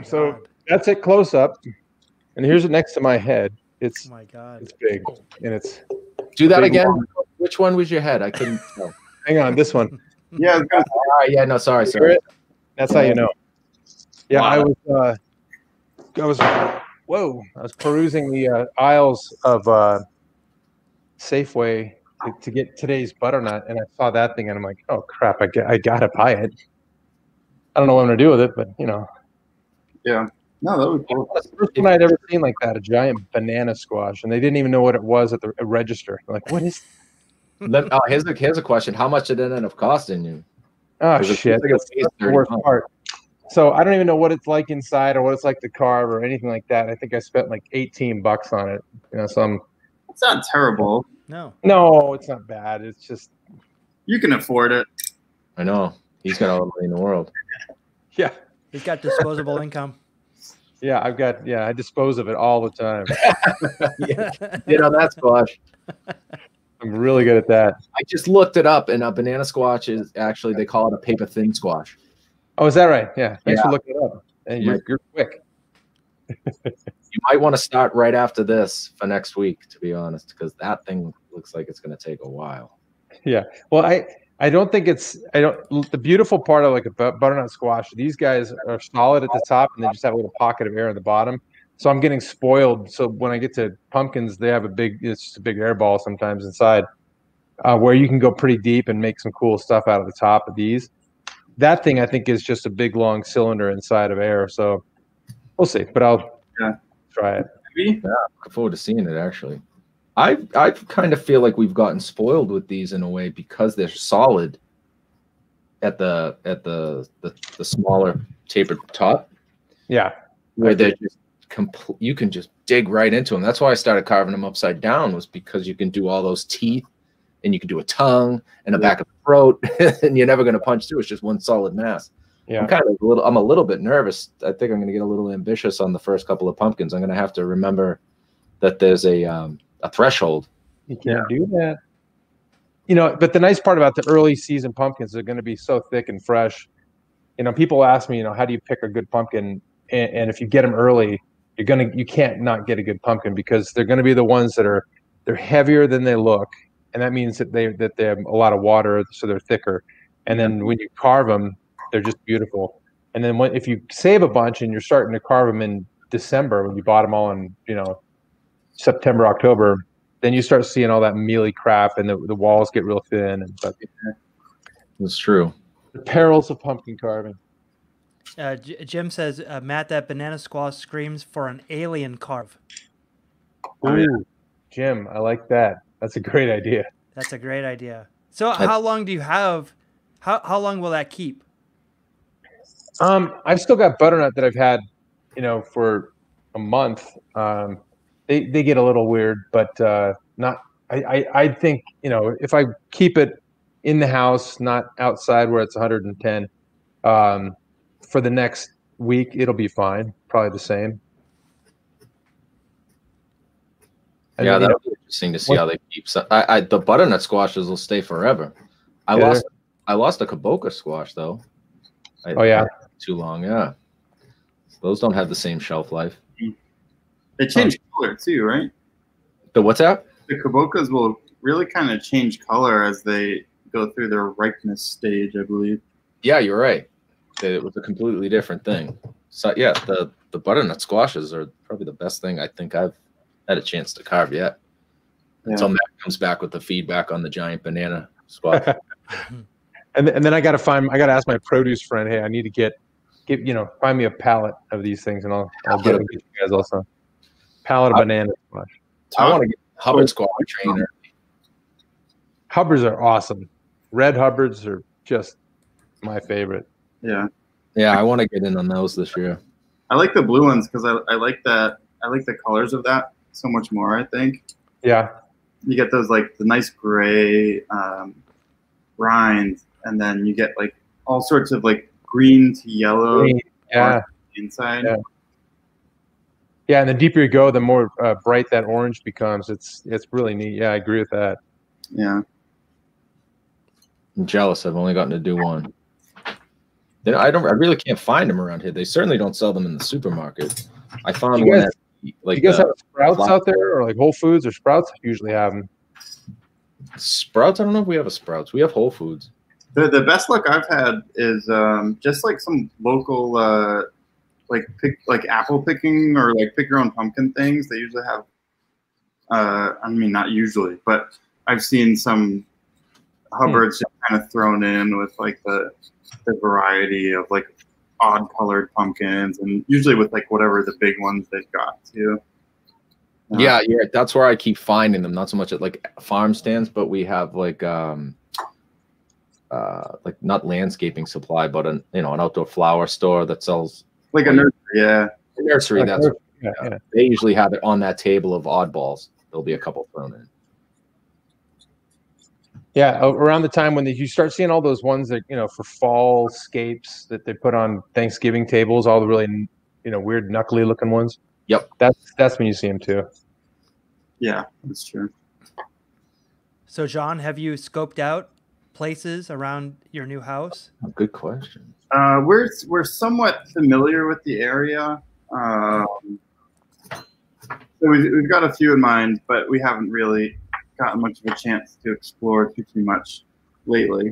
So that's it close up. And here's it next to my head. It's, oh my God. It's big. And it's. Do that again. One. Which one was your head? I couldn't tell. Hang on, this one. Yeah. Yeah, no, sorry. That's how you know. Yeah, wow. I was perusing the aisles of Safeway to get today's butternut, and I saw that thing, and I'm like, oh crap, I gotta buy it. I don't know what I'm gonna do with it, but you know. Yeah. No, that was cool. That's the first one I'd ever seen like that, a giant banana squash, and they didn't even know what it was at the register. I'm like, what is? Oh, here's a question: how much did it end up costing you? Oh shit! That's the worst part. So I don't even know what it's like inside or what it's like to carve or anything like that. I think I spent like $18 on it. You know, so it's not terrible. No, it's not bad. It's just you can afford it. I know. He's got all the money in the world. Yeah. He's got disposable income. Yeah, I've got, yeah, I dispose of it all the time. Yeah. You know, that's squash. I'm really good at that. I just looked it up, and a banana squash is actually, they call it a paper thin squash. Oh, is that right? Yeah. Thanks for looking it up. And you're quick. You might want to start right after this for next week, to be honest, because that thing looks like it's going to take a while. Yeah. Well, I don't think it's, I don't, the beautiful part of like a butternut squash, these guys are solid at the top and they just have a little pocket of air at the bottom. So I'm getting spoiled. So when I get to pumpkins, they have a big, it's just a big air ball sometimes inside where you can go pretty deep and make some cool stuff out of the top of these. That thing I think is just a big long cylinder inside of air. So we'll see, but I'll try it. Maybe? Yeah, looking forward to seeing it actually. I kind of feel like we've gotten spoiled with these in a way because they're solid at the smaller tapered top. Yeah, where they're just complete. You can just dig right into them. That's why I started carving them upside down, was because you can do all those teeth, and you can do a tongue and a back of the throat, and you're never going to punch through. It's just one solid mass. Yeah, I'm kind of a little. I'm a little bit nervous. I think I'm going to get a little ambitious on the first couple of pumpkins. I'm going to have to remember that there's a threshold. You can't do that. You know, but the nice part about the early season pumpkins are going to be so thick and fresh. You know, people ask me, you know, how do you pick a good pumpkin? And if you get them early, you're going to, you can't not get a good pumpkin because they're going to be the ones that are, they're heavier than they look. And that means that they have a lot of water. So they're thicker. And then when you carve them, they're just beautiful. And then when, if you save a bunch and you're starting to carve them in December, when you bought them all in, you know, September, October, then you start seeing all that mealy crap and the walls get real thin and stuff. That's true. The perils of pumpkin carving. Jim says, Matt, that banana squash screams for an alien carve. Ooh, Jim, I like that. That's a great idea. That's a great idea. So how long do you have? How long will that keep? I've still got butternut that I've had, you know, for a month. They get a little weird, but not. I think, you know, if I keep it in the house, not outside where it's 110, for the next week it'll be fine. Probably the same. And yeah, that'll be interesting to see how they keep. So the butternut squashes will stay forever. I lost a kabocha squash though. Too long. Yeah, those don't have the same shelf life. They change color too, right? The what's that? The kabocas will really kind of change color as they go through their ripeness stage, I believe. Yeah, you're right. It was a completely different thing. So yeah, the butternut squashes are probably the best thing I think I've had a chance to carve yet. Yeah. Until Matt comes back with the feedback on the giant banana squash. and then I gotta ask my produce friend, hey, I need to get you know, find me a pallet of these things and I'll get them to you guys also. Pallet of banana squash. I want to get Hubbard squash trainer. Hubbards are awesome. Red Hubbards are just my favorite. Yeah. Yeah, I want to get in on those this year. I like the blue ones because I like that. I like the colors of that so much more, I think. Yeah. You get those like the nice gray rinds, and then you get like all sorts of like green to yellow inside. Yeah. Yeah, and the deeper you go, the more bright that orange becomes. It's really neat. Yeah, I agree with that. Yeah. I'm jealous. I've only gotten to do one. Then I really can't find them around here. They certainly don't sell them in the supermarket. I found one. You guys have Sprouts out there, or like Whole Foods or Sprouts? Usually have them. Sprouts? I don't know if we have a Sprouts. We have Whole Foods. The best luck I've had is just like some local. Like apple picking or like pick your own pumpkin things. They usually have, I mean, not usually, but I've seen some Hubbards just kind of thrown in with like the variety of like odd colored pumpkins, and usually with like whatever the big ones they've got too. Yeah. That's where I keep finding them. Not so much at like farm stands, but we have like not landscaping supply, but an outdoor flower store that sells. Like a nursery, yeah. A nursery, like that's yeah. They usually have it on that table of oddballs. There'll be a couple thrown in. Yeah, around the time when you start seeing all those ones that, you know, for fall scapes that they put on Thanksgiving tables, all the really, you know, weird knuckly looking ones. Yep. That's when you see them too. Yeah, that's true. So, John, have you scoped out places around your new house? Good question. We're somewhat familiar with the area. So we've got a few in mind, but we haven't really gotten much of a chance to explore too much lately.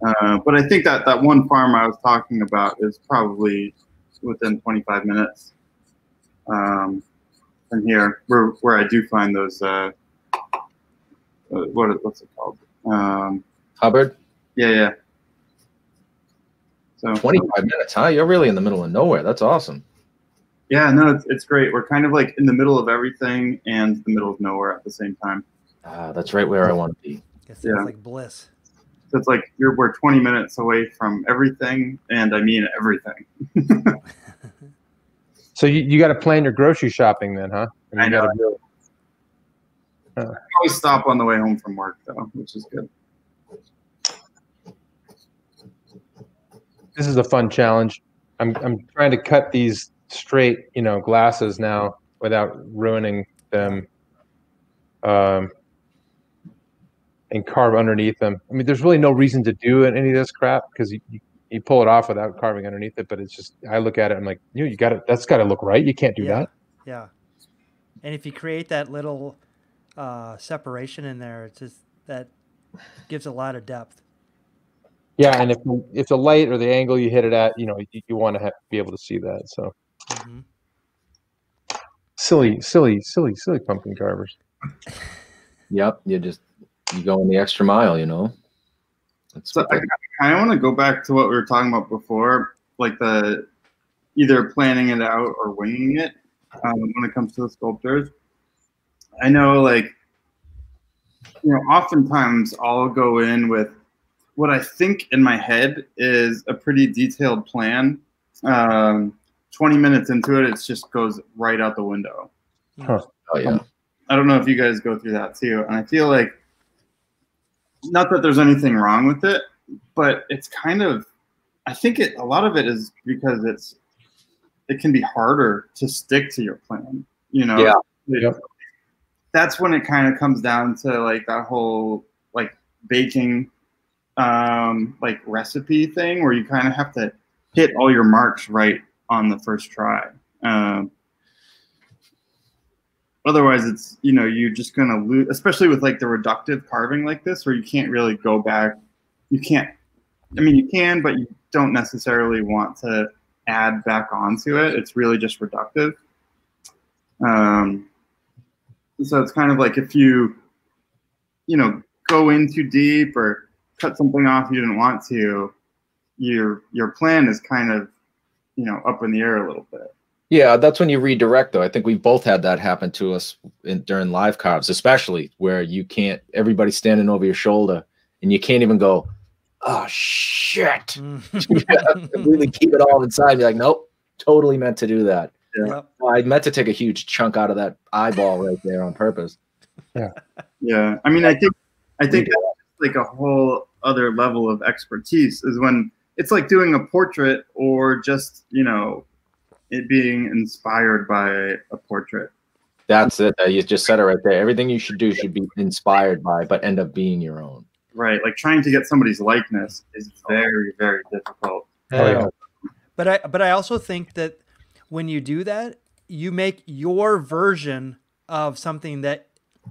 But I think that that one farm I was talking about is probably within 25 minutes from here, where I do find those what's it called? Hubbard? Yeah, yeah. So 25 minutes, huh? You're really in the middle of nowhere. That's awesome. Yeah, no, it's great. We're kind of like in the middle of everything and the middle of nowhere at the same time. That's right where I want to be. It sounds like bliss. So it's like we're 20 minutes away from everything, and I mean everything. So you got to plan your grocery shopping then, huh? And I know. I always stop on the way home from work, though, which is good. This is a fun challenge. I'm trying to cut these straight, you know, glasses now without ruining them, and carve underneath them. I mean, there's really no reason to do any of this crap because you pull it off without carving underneath it. But it's just, I look at it, I'm like, you got it. That's got to look right. You can't do that. Yeah. And if you create that little separation in there, it's just that gives a lot of depth. Yeah, and if the light or the angle you hit it at, you know, you want to be able to see that. So. Mm-hmm. Silly pumpkin carvers. Yep, you go in the extra mile, you know. So I kind of want to go back to what we were talking about before, like the either planning it out or winging it when it comes to the sculptors. I know, like, you know, oftentimes I'll go in with what I think in my head is a pretty detailed plan. 20 minutes into it, it just goes right out the window. Huh. Oh, yeah. I don't know if you guys go through that too. And I feel like, not that there's anything wrong with it, but it's kind of, I think a lot of it is because it can be harder to stick to your plan, you know? Yeah. Yep. That's when it kind of comes down to like that whole like baking, like recipe thing where you kind of have to hit all your marks right on the first try. Otherwise, it's, you know, you're just going to lose, especially with like the reductive carving like this, where you can't really go back. You can't, I mean, you can, but you don't necessarily want to add back onto it. It's really just reductive. So it's kind of like if you know, go in too deep or cut something off you didn't want to, your plan is kind of, you know, up in the air a little bit. Yeah, that's when you redirect, though. I think we both had that happen to us during live carves, especially where you can't, everybody's standing over your shoulder and you can't even go, oh, shit. You have to really keep it all inside. You're like, nope, totally meant to do that. Yeah. Well, I meant to take a huge chunk out of that eyeball right there on purpose. Yeah. Yeah. I mean, I think that's like a whole other level of expertise is when it's like doing a portrait or just, you know, it being inspired by a portrait. That's it. You just said it right there. Everything you should do should be inspired by, but end up being your own. Right. Like trying to get somebody's likeness is very, very difficult. Yeah. But I also think that when you do that, you make your version of something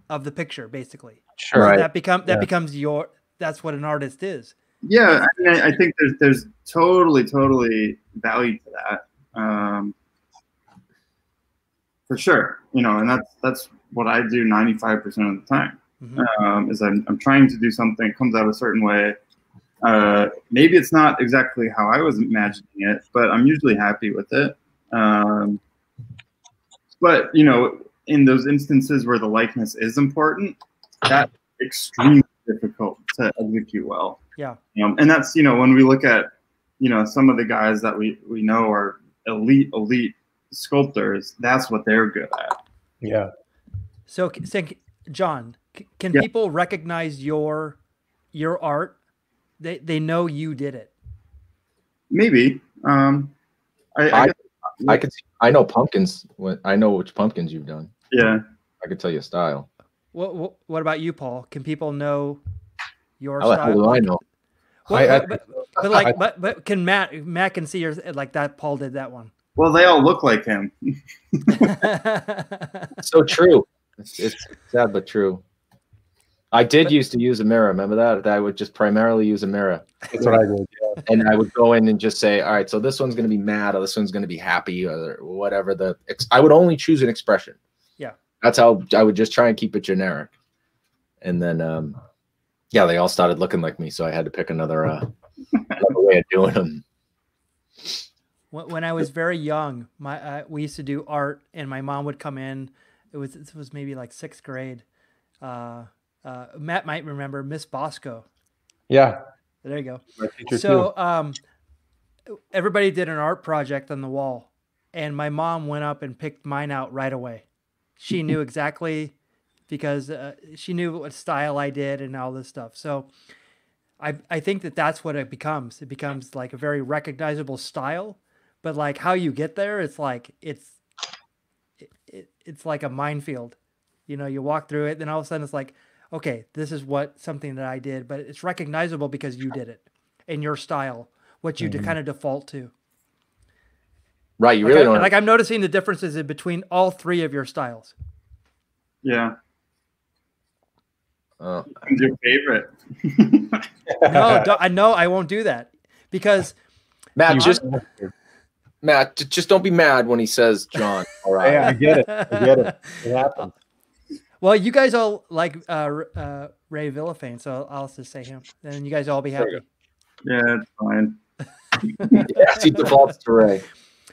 of the picture, basically. Sure. Right. That becomes your, that's what an artist is. Yeah, I mean, I think there's totally value to that, for sure. You know, and that's what I do 95% of the time. Mm-hmm. Is I'm trying to do something, it comes out a certain way. Maybe it's not exactly how I was imagining it, but I'm usually happy with it. But you know, in those instances where the likeness is important, that's extremely difficult to execute well. Yeah. And that's, you know, when we look at, you know, some of the guys that we know are elite sculptors, that's what they're good at. Yeah. So John, can people recognize your art? They know you did it. Maybe. I can see, I know pumpkins. I know which pumpkins you've done. Yeah. I could tell you style. What about you, Paul? Can people know your style? Well, I know. Well, but can Matt can see yours like that? Paul did that one. Well, they all look like him. So true. It's sad but true. I used to use a mirror. Remember that? I would just primarily use a mirror. That's what I did. Yeah. And I would go in and just say, all right, so this one's going to be mad, or this one's going to be happy, or whatever. I would only choose an expression. Yeah. That's how I would just try and keep it generic. And then, yeah, they all started looking like me, so I had to pick another, another way of doing them. When I was very young, we used to do art, and my mom would come in. It was maybe like 6th grade. Matt might remember Miss Bosco. Yeah. There you go. So everybody did an art project on the wall, and my mom went up and picked mine out right away. She knew exactly, because she knew what style I did and all this stuff. So I think that's what it becomes. It becomes like a very recognizable style, but like how you get there, it's like, it's like a minefield. You know, you walk through it, then all of a sudden it's like, okay, this is something that I did, but it's recognizable because you did it in your style, what you kind of default to. Right. You really don't. Like, I'm noticing the differences in between all three of your styles. Yeah. Who's your favorite? No, I know I won't do that, because Matt, just don't be mad when he says John. All right. Yeah, I get it. It happens. Well, you guys all like Ray Villafane, so I'll just say him. Then you guys all be happy. Yeah, it's fine. Yes, he defaults to Ray.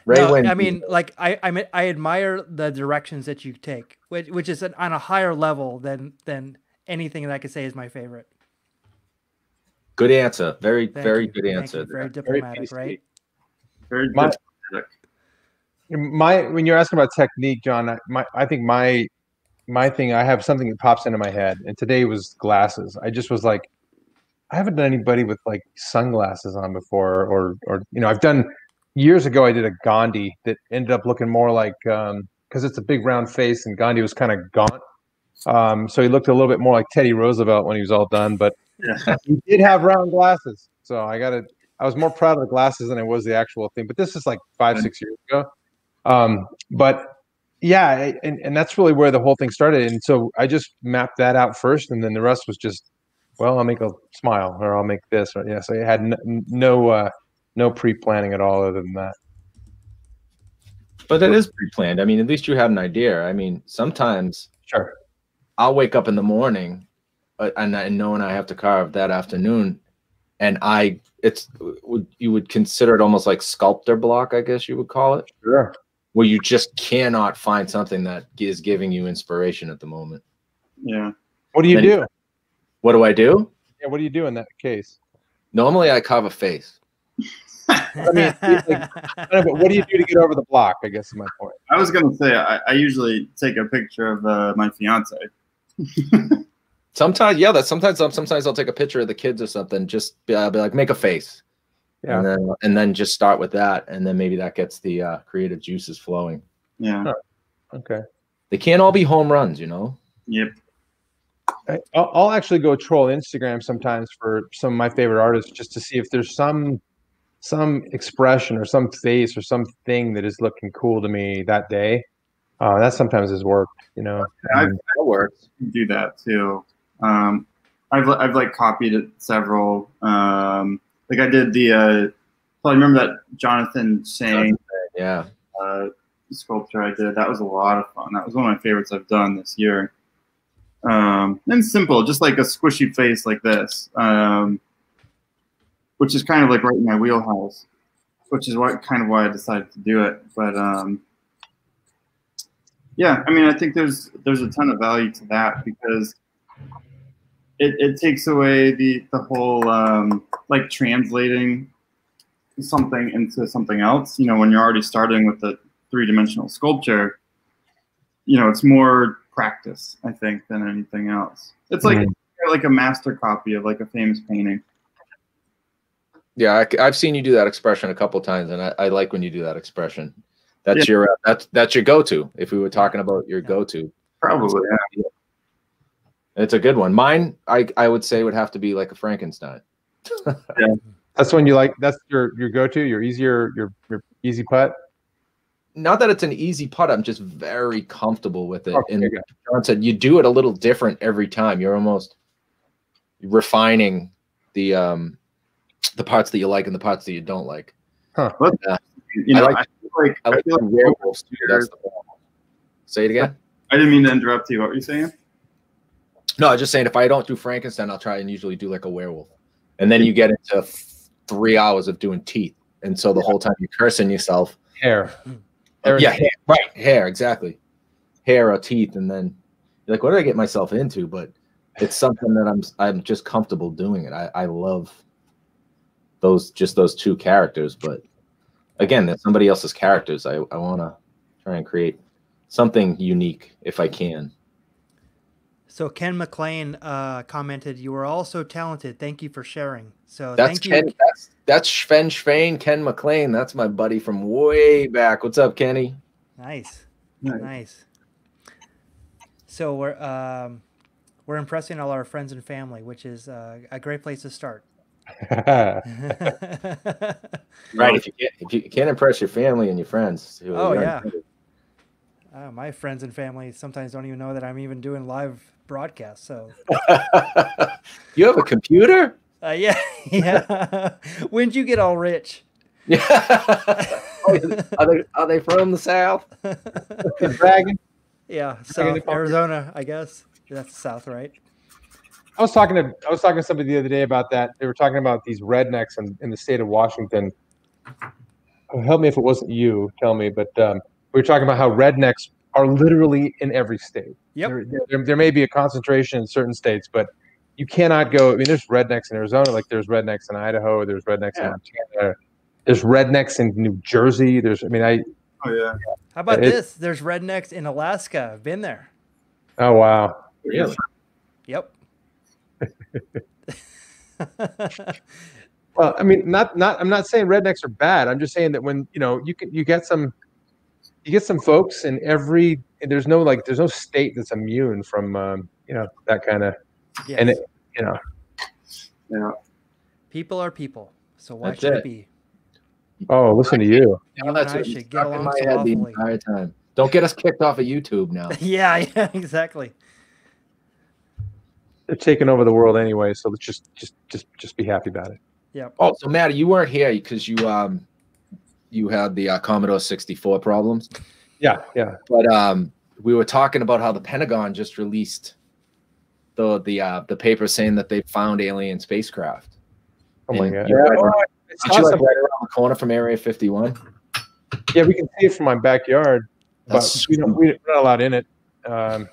No, wins. I mean, like I admire the directions that you take, which is on a higher level than anything that I could say is my favorite. Good answer. Very good answer. Very diplomatic, right? Very diplomatic. When you're asking about technique, John, I think my thing, I have something that pops into my head, and today was glasses. I just was like, I haven't done anybody with like sunglasses on before, or you know, I've done years ago. I did a Gandhi that ended up looking more like, because it's a big round face, and Gandhi was kind of gaunt, so he looked a little bit more like Teddy Roosevelt when he was all done. But he did have round glasses, so I was more proud of the glasses than I was the actual thing. But this is like 5-6 years ago, but. Yeah, and that's really where the whole thing started. And so I just mapped that out first, and then the rest was just, well, I'll make a smile, or I'll make this. Or, yeah, so I had no pre-planning at all other than that. But it is pre-planned. I mean, at least you have an idea. I mean, sometimes sure, I'll wake up in the morning and knowing I have to carve that afternoon, and you would consider it almost like sculptor block, I guess you would call it. Sure. Where you just cannot find something that is giving you inspiration at the moment. Yeah. What do you do? What do I do? Yeah. What do you do in that case? Normally, I carve a face. I mean, but what do you do to get over the block? I guess is my point. I was gonna say I usually take a picture of my fiance. Sometimes, yeah. Sometimes I'll take a picture of the kids or something. Just be like, make a face. Yeah. And then just start with that, and then maybe that gets the creative juices flowing. Yeah. Oh, okay. They can't all be home runs, you know? Yep. I'll actually go troll Instagram sometimes for some of my favorite artists just to see if there's some expression or some face or something that is looking cool to me that day. That sometimes has worked, you know? That works. Do that too. I've like copied it several. Like I did the, I remember that Jonathan Sang, yeah, sculpture I did. That was a lot of fun. That was one of my favorites I've done this year. And simple, just like a squishy face like this, which is kind of like right in my wheelhouse, which is kind of why I decided to do it. But yeah, I mean, I think there's a ton of value to that, because it takes away the whole like translating something into something else. You know, when you're already starting with the 3-dimensional sculpture, you know, it's more practice, I think, than anything else. It's like a master copy of like a famous painting. Yeah, I've seen you do that expression a couple times, and I like when you do that expression. That's your that's your go-to. If we were talking about your go-to, probably it's a good one. Mine, I would say, would have to be like a Frankenstein. That's when you like. That's your go-to. Your easy putt. Not that it's an easy putt. I'm just very comfortable with it. Okay, and John said you do it a little different every time. You're almost refining the parts that you like and the parts that you don't like. Huh. You know, I feel like werewolves too. That's the problem. Say it again. I didn't mean to interrupt you. What were you saying? No, I was just saying if I don't do Frankenstein, I'll try and usually do like a werewolf, and then you get into 3 hours of doing teeth, and so the whole time you're cursing yourself. Hair. Yeah, hair, right. Hair, exactly. Hair or teeth, and then you're like, "What did I get myself into?" But it's something that I'm just comfortable doing it. I love those two characters, but again, they're somebody else's characters. I want to try and create something unique if I can. So Ken McLean commented, "You are also talented. Thank you for sharing." So that's thank you. That's Sven Schwein, Ken McLean. That's my buddy from way back. What's up, Kenny? Nice, nice. So we're impressing all our friends and family, which is a great place to start. Right. If you can't impress your family and your friends. Oh yeah. My friends and family sometimes don't even know that I'm even doing live broadcasts. So you have a computer? Yeah. When'd you get all rich? Yeah. Are they from the South? Yeah, South Arizona, I guess. That's the South, right? I was talking to somebody the other day about that. They were talking about these rednecks in the state of Washington. Help me if it wasn't you. Tell me, but we were talking about how rednecks are literally in every state. Yep. There may be a concentration in certain states, but you cannot go. I mean, there's rednecks in Arizona, like there's rednecks in Idaho, there's rednecks in Montana, there's rednecks in New Jersey. How about this? There's rednecks in Alaska. I've been there. Oh wow! Really? Yep. Well, I mean, I'm not saying rednecks are bad. I'm just saying that when you get some folks in every there's no state that's immune from that kind of people are people, so why should it be? Oh, listen to you. No, that's what I should get along so awfully. The entire time. Don't get us kicked off of YouTube now. Yeah, exactly. They're taking over the world anyway, so let's just be happy about it. Yeah. Oh, so Matt, you weren't here because you had the Commodore 64 problems. Yeah. But we were talking about how the Pentagon just released the paper saying that they found alien spacecraft. Oh my God! It's right around the corner from Area 51. Yeah, we can see it from my backyard, but we're not allowed in it. I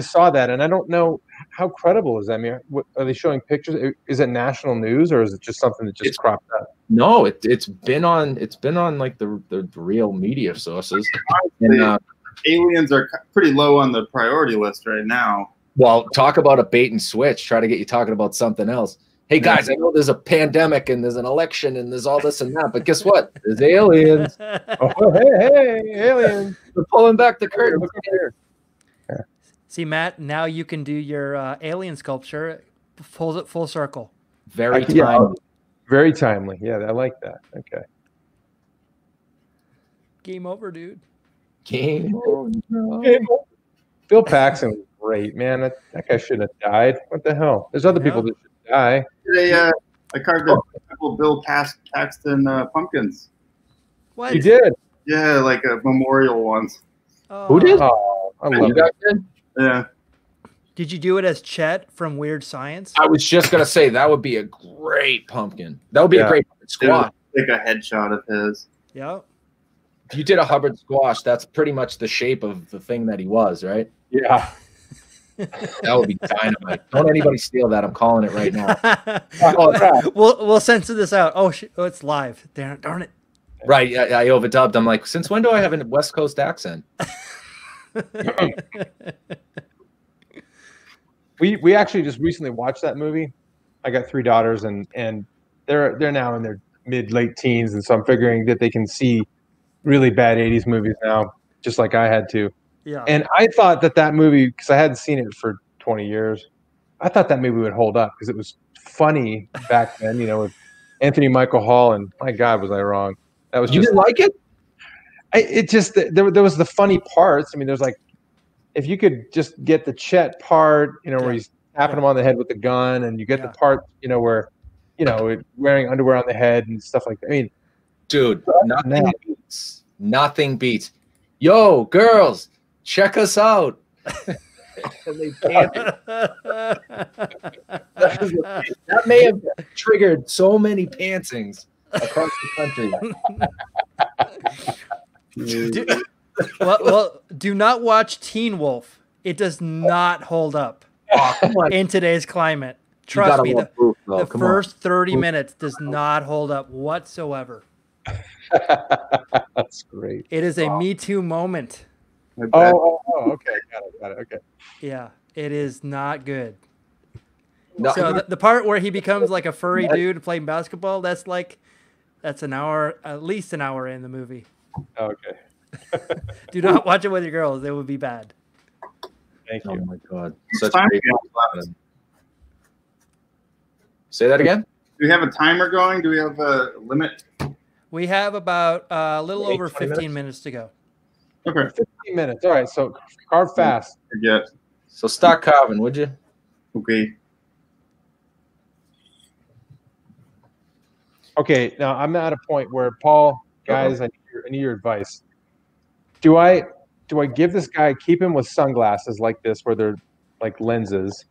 saw that, and I don't know how credible is that. I mean, are they showing pictures? Is it national news, or is it just something that just cropped up? No, it's been on like the real media sources. And, aliens are pretty low on the priority list right now. Well, talk about a bait and switch. Try to get you talking about something else. Hey guys, I know there's a pandemic and there's an election and there's all this and that, but guess what? There's aliens. Oh, hey, aliens! They're pulling back the curtain. Look here. See, Matt, now you can do your alien sculpture. Pulls it full circle. Very timely. Very timely. Yeah, I like that. Okay. Game over, dude. Game over. Bill Paxton was great, man. That guy shouldn't have died. What the hell? There's other people that should die. Today, I carved a couple Bill Paxton pumpkins. What? You did? Yeah, like a memorial ones. Oh. Who did? Oh, I love it. Yeah. Did you do it as Chet from Weird Science? I was just gonna say that would be a great pumpkin. That would be a great squash. Like a headshot of his. Yeah. If you did a Hubbard squash, that's pretty much the shape of the thing that he was, right? Yeah. That would be dynamite. Don't anybody steal that. I'm calling it right now. We'll censor this out. Oh, it's live. Darn it. Right. I overdubbed. I'm like, since when do I have a West Coast accent? We actually just recently watched that movie. I got three daughters, and they're now in their mid-late teens, and so I'm figuring that they can see really bad 80s movies now, just like I had to. Yeah. And I thought that that movie, because I hadn't seen it for 20 years, I thought that movie would hold up because it was funny back then, you know, with Anthony Michael Hall, and my God, was I wrong. That was just, you didn't like it? There was the funny parts. I mean, there's like, if you could just get the Chet part, you know, where he's tapping him on the head with the gun, and you get the part, you know, where, you know, wearing underwear on the head and stuff like that. I mean, dude, nothing beats. Yo, girls, check us out. And they can't. That may have triggered so many pantsings across the country. Well, do not watch Teen Wolf. It does not hold up in today's climate. Trust me, the first 30 minutes does not hold up whatsoever. That's great. It is a Me Too moment. Oh, okay. Got it. Okay. Yeah, it is not good. No. So the part where he becomes like a furry dude playing basketball, that's an hour, at least an hour in the movie. Okay. Do not watch it with your girls. They will be bad. Thank you. Oh my God. Such great. Say that again. Do we have a timer going? Do we have a limit? We have about a little over 15 minutes to go. Okay. 15 minutes. All right. So carve fast. Yeah. So start carving, would you? Okay. Okay. Now I'm at a point where, Paul, guys, I need your advice. Do I give this guy, keep him with sunglasses like this, where they're like lenses?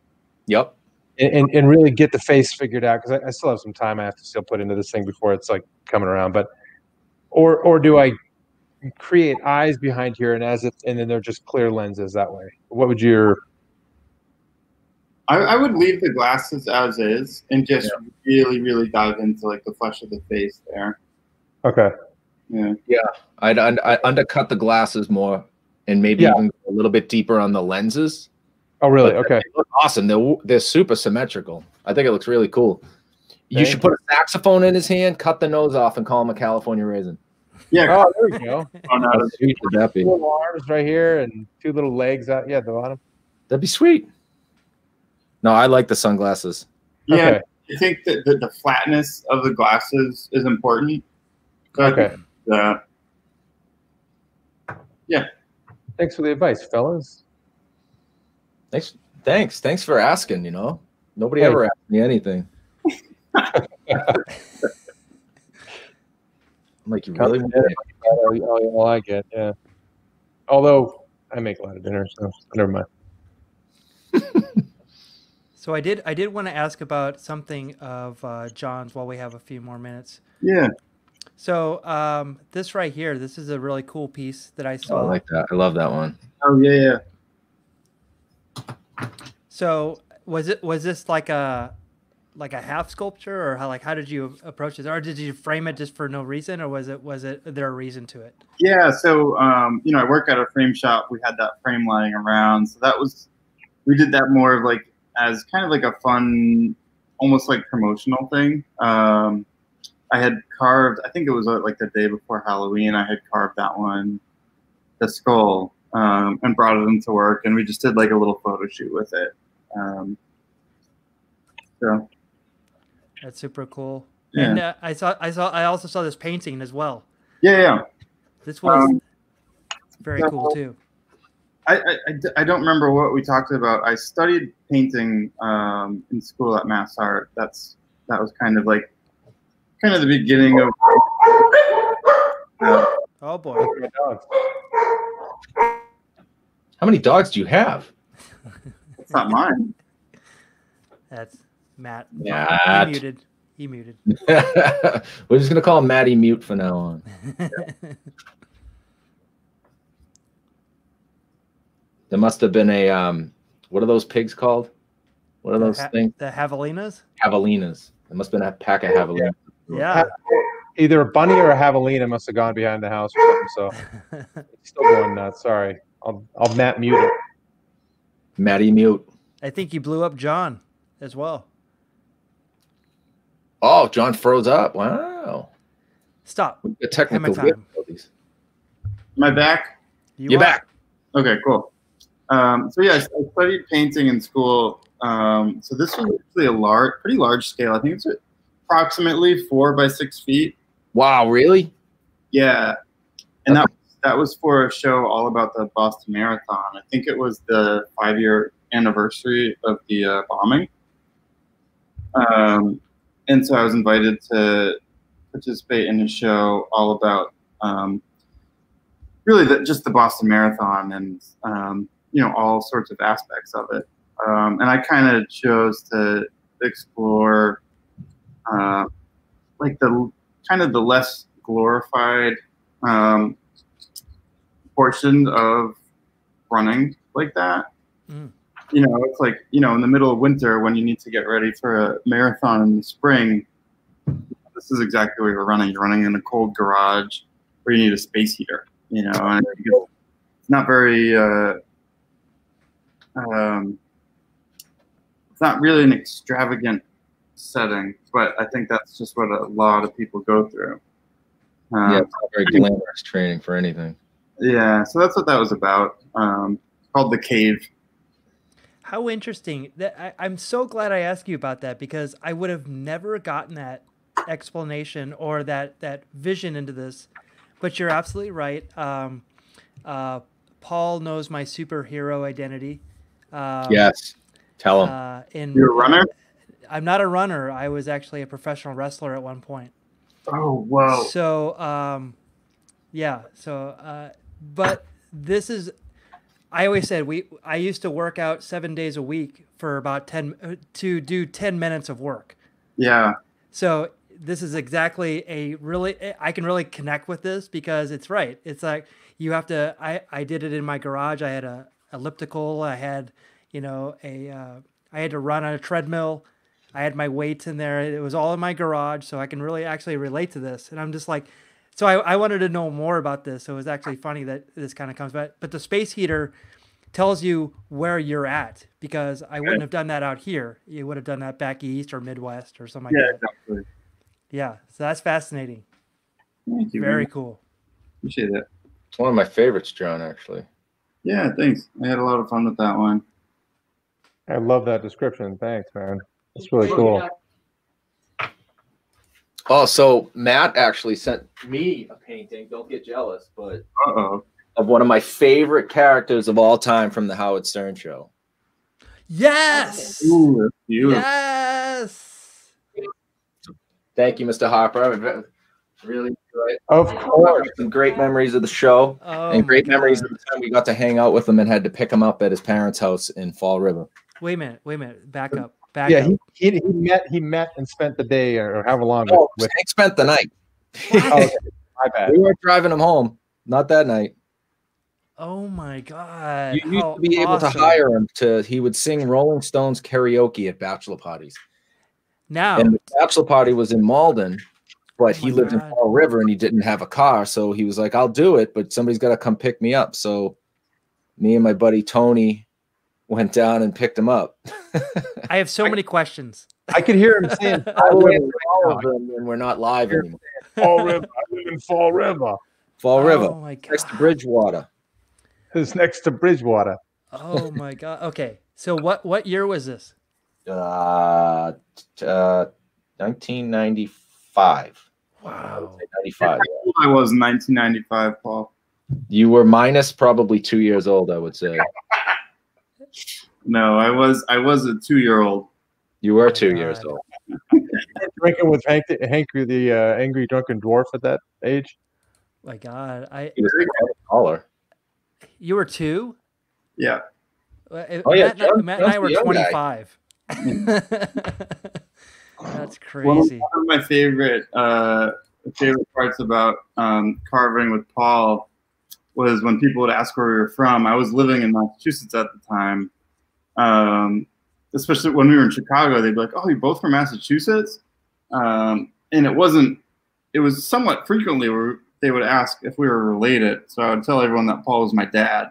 Yep. And really get the face figured out, because I still have some time I have to still put into this thing before it's like coming around. But or do I create eyes behind here and then they're just clear lenses that way? What would your? I would leave the glasses as is and just really dive into like the flesh of the face there. Okay. Yeah. Yeah. I'd undercut the glasses more and maybe even go a little bit deeper on the lenses. Oh, really? But okay. They look awesome. They're super symmetrical. I think it looks really cool. You should put a saxophone in his hand, cut the nose off, and call him a California raisin. Yeah. Oh, there we go. Oh, no, that's sweet. That'd be. Two little arms right here and two little legs out. Yeah, at the bottom. That'd be sweet. No, I like the sunglasses. Yeah, okay. I think that the flatness of the glasses is important. Okay. Yeah. Thanks for the advice, fellas. Thanks for asking, you know. Nobody ever asked me anything. I'm like, you really want to all I get, yeah. Although I make a lot of dinner, so never mind. So I did want to ask about something of John's while we have a few more minutes. Yeah. So this right here, this is a really cool piece that I saw. Oh, I like that. I love that one. Oh yeah, yeah. So was this like a half sculpture, or how did you approach this, or did you frame it just for no reason, or was it there a reason to it? Yeah, so you know, I work at a frame shop. We had that frame lying around, so we did that more of like as kind of like a fun, almost like promotional thing. I had carved, I think it was like the day before Halloween, I had carved that one, the skull. And brought it into work, and we just did like a little photo shoot with it. So that's super cool. Yeah. And I also saw this painting as well. Yeah, yeah. This was very cool too. I don't remember what we talked about. I studied painting in school at Mass Art. That was kind of the beginning of. Oh boy. How many dogs do you have? That's not mine. That's Matt. Matt. He muted. We're just gonna call him Matty Mute for now on. Yeah. There must have been a what are those pigs called? What are those things? The javelinas. Javelinas. There must have been a pack of javelinas. Yeah. Either a bunny or a javelina must have gone behind the house or something. So it's still going nuts. Sorry. I'll Matt mute it. Matty mute. I think you blew up John as well. Oh, John froze up. Wow. Stop. The technical difficulties. Am I back? You're back. Okay, cool. So yeah, I studied painting in school. So this was actually a pretty large scale. I think it's approximately 4 by 6 feet. Wow, really? Yeah. And that was for a show all about the Boston Marathon. I think it was the 5-year anniversary of the bombing. And so I was invited to participate in a show all about really just the Boston Marathon and you know, all sorts of aspects of it. And I kind of chose to explore like the kind of the less glorified portion of running like that. Mm. You know, it's like, you know, in the middle of winter when you need to get ready for a marathon in the spring, this is exactly where you're running. You're running in a cold garage where you need a space heater, you know, and it's not very, it's not really an extravagant setting, but I think that's just what a lot of people go through. Yeah, it's not very glamorous training for anything. Yeah, so that's what that was about. Called The Cave. How interesting. I'm so glad I asked you about that, because I would have never gotten that explanation or that vision into this, but you're absolutely right. Paul knows my superhero identity. Yes, tell him. You're a runner? I'm not a runner. I was actually a professional wrestler at one point. Oh, wow. So, yeah, so, but this is... I always said I used to work out 7 days a week for about 10 minutes of work. Yeah. So this is exactly I can really connect with this, because it's right. It's like you have to, I did it in my garage. I had a elliptical. I had, you know, I had to run on a treadmill. I had my weights in there. It was all in my garage. So I can really actually relate to this. And I'm just like, so I wanted to know more about this. So it was actually funny that this kind of comes back. But the space heater tells you where you're at, because I wouldn't have done that out here. You would have done that back east or Midwest or something like that. Yeah, exactly. Yeah, so that's fascinating. Thank you. Very cool. Appreciate that. It's one of my favorites, John, actually. Yeah, thanks. I had a lot of fun with that one. I love that description. Thanks, man. It's really cool. Oh, so Matt actually sent me a painting. Don't get jealous, but of one of my favorite characters of all time from the Howard Stern Show. Yes. Ooh, yes. Thank you, Mr. Harper. I really enjoyed it. Of course, some great memories of the show, and great memories of the time we got to hang out with him and had to pick him up at his parents' house in Fall River. Wait a minute. Wait a minute. Back up. Back yeah, he met and spent the day, or however long. Oh, Hank spent the night. Oh, okay. My bad. We were driving him home. Not that night. Oh my God! You used to be able to hire him to. He would sing Rolling Stones karaoke at bachelor parties. Now, and the bachelor party was in Malden, but he lived in Fall River and he didn't have a car, so he was like, "I'll do it, but somebody's got to come pick me up." So, me and my buddy Tony went down and picked him up. I have so many questions. I could hear him saying, I live in Fall River, and we're not live anymore. Fall River. I live in Fall River. Fall River. Oh my God. Next to Bridgewater. It's next to Bridgewater. Oh my God. Okay. So what year was this? 1995. Wow. I was in 1995, Paul. You were minus probably 2 years old, I would say. No, I was a 2-year-old. You were 2 years old. Drinking with Hank the angry drunken dwarf at that age. My God, he was a caller. You were 2. Yeah. Oh yeah. Matt and I were 25. That's crazy. One of my favorite parts about carving with Paul was when people would ask where we were from. I was living in Massachusetts at the time. Especially when we were in Chicago, they'd be like, oh, you're both from Massachusetts? And it was somewhat frequently where they would ask if we were related. So I would tell everyone that Paul was my dad.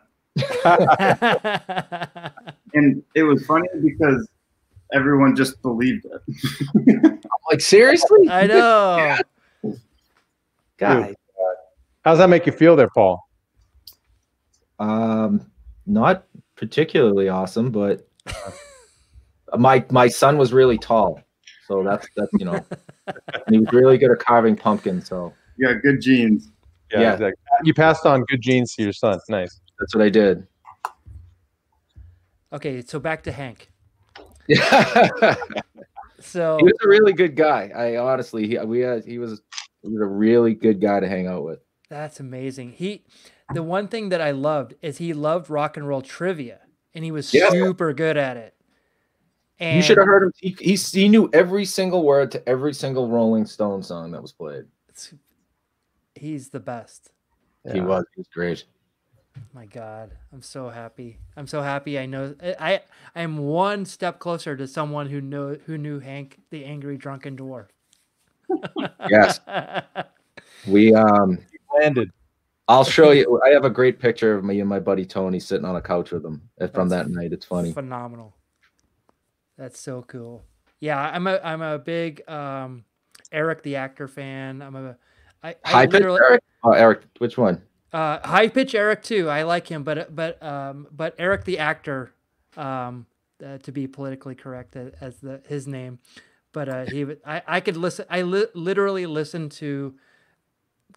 And it was funny because everyone just believed it. I'm like, seriously? I know. Yeah. Guys. How does that make you feel there, Paul? Not particularly awesome, but my son was really tall. So that's you know, and he was really good at carving pumpkins. So you got good genes. Yeah, yeah. Exactly. You passed on good genes to your son. Nice. That's what I did. Okay, so back to Hank. Yeah. So he was a really good guy. I honestly, he was a really good guy to hang out with. That's amazing. He, the one thing that I loved is he loved rock and roll trivia, and he was super good at it. And you should have heard him. He knew every single word to every single Rolling Stone song that was played. He's the best. Yeah. He was. He was great. My God, I'm so happy. I'm so happy. I know I'm one step closer to someone who knew Hank, the angry drunken dwarf. Yes. We landed. I'll show you. I have a great picture of me and my buddy Tony sitting on a couch with him from that night. It's funny. Phenomenal. That's so cool. Yeah, I'm a big Eric the Actor fan. High Pitch Eric? Oh, Eric, which one? High Pitch Eric too. I like him, but Eric the Actor, to be politically correct as his name, but I could listen. I literally listened to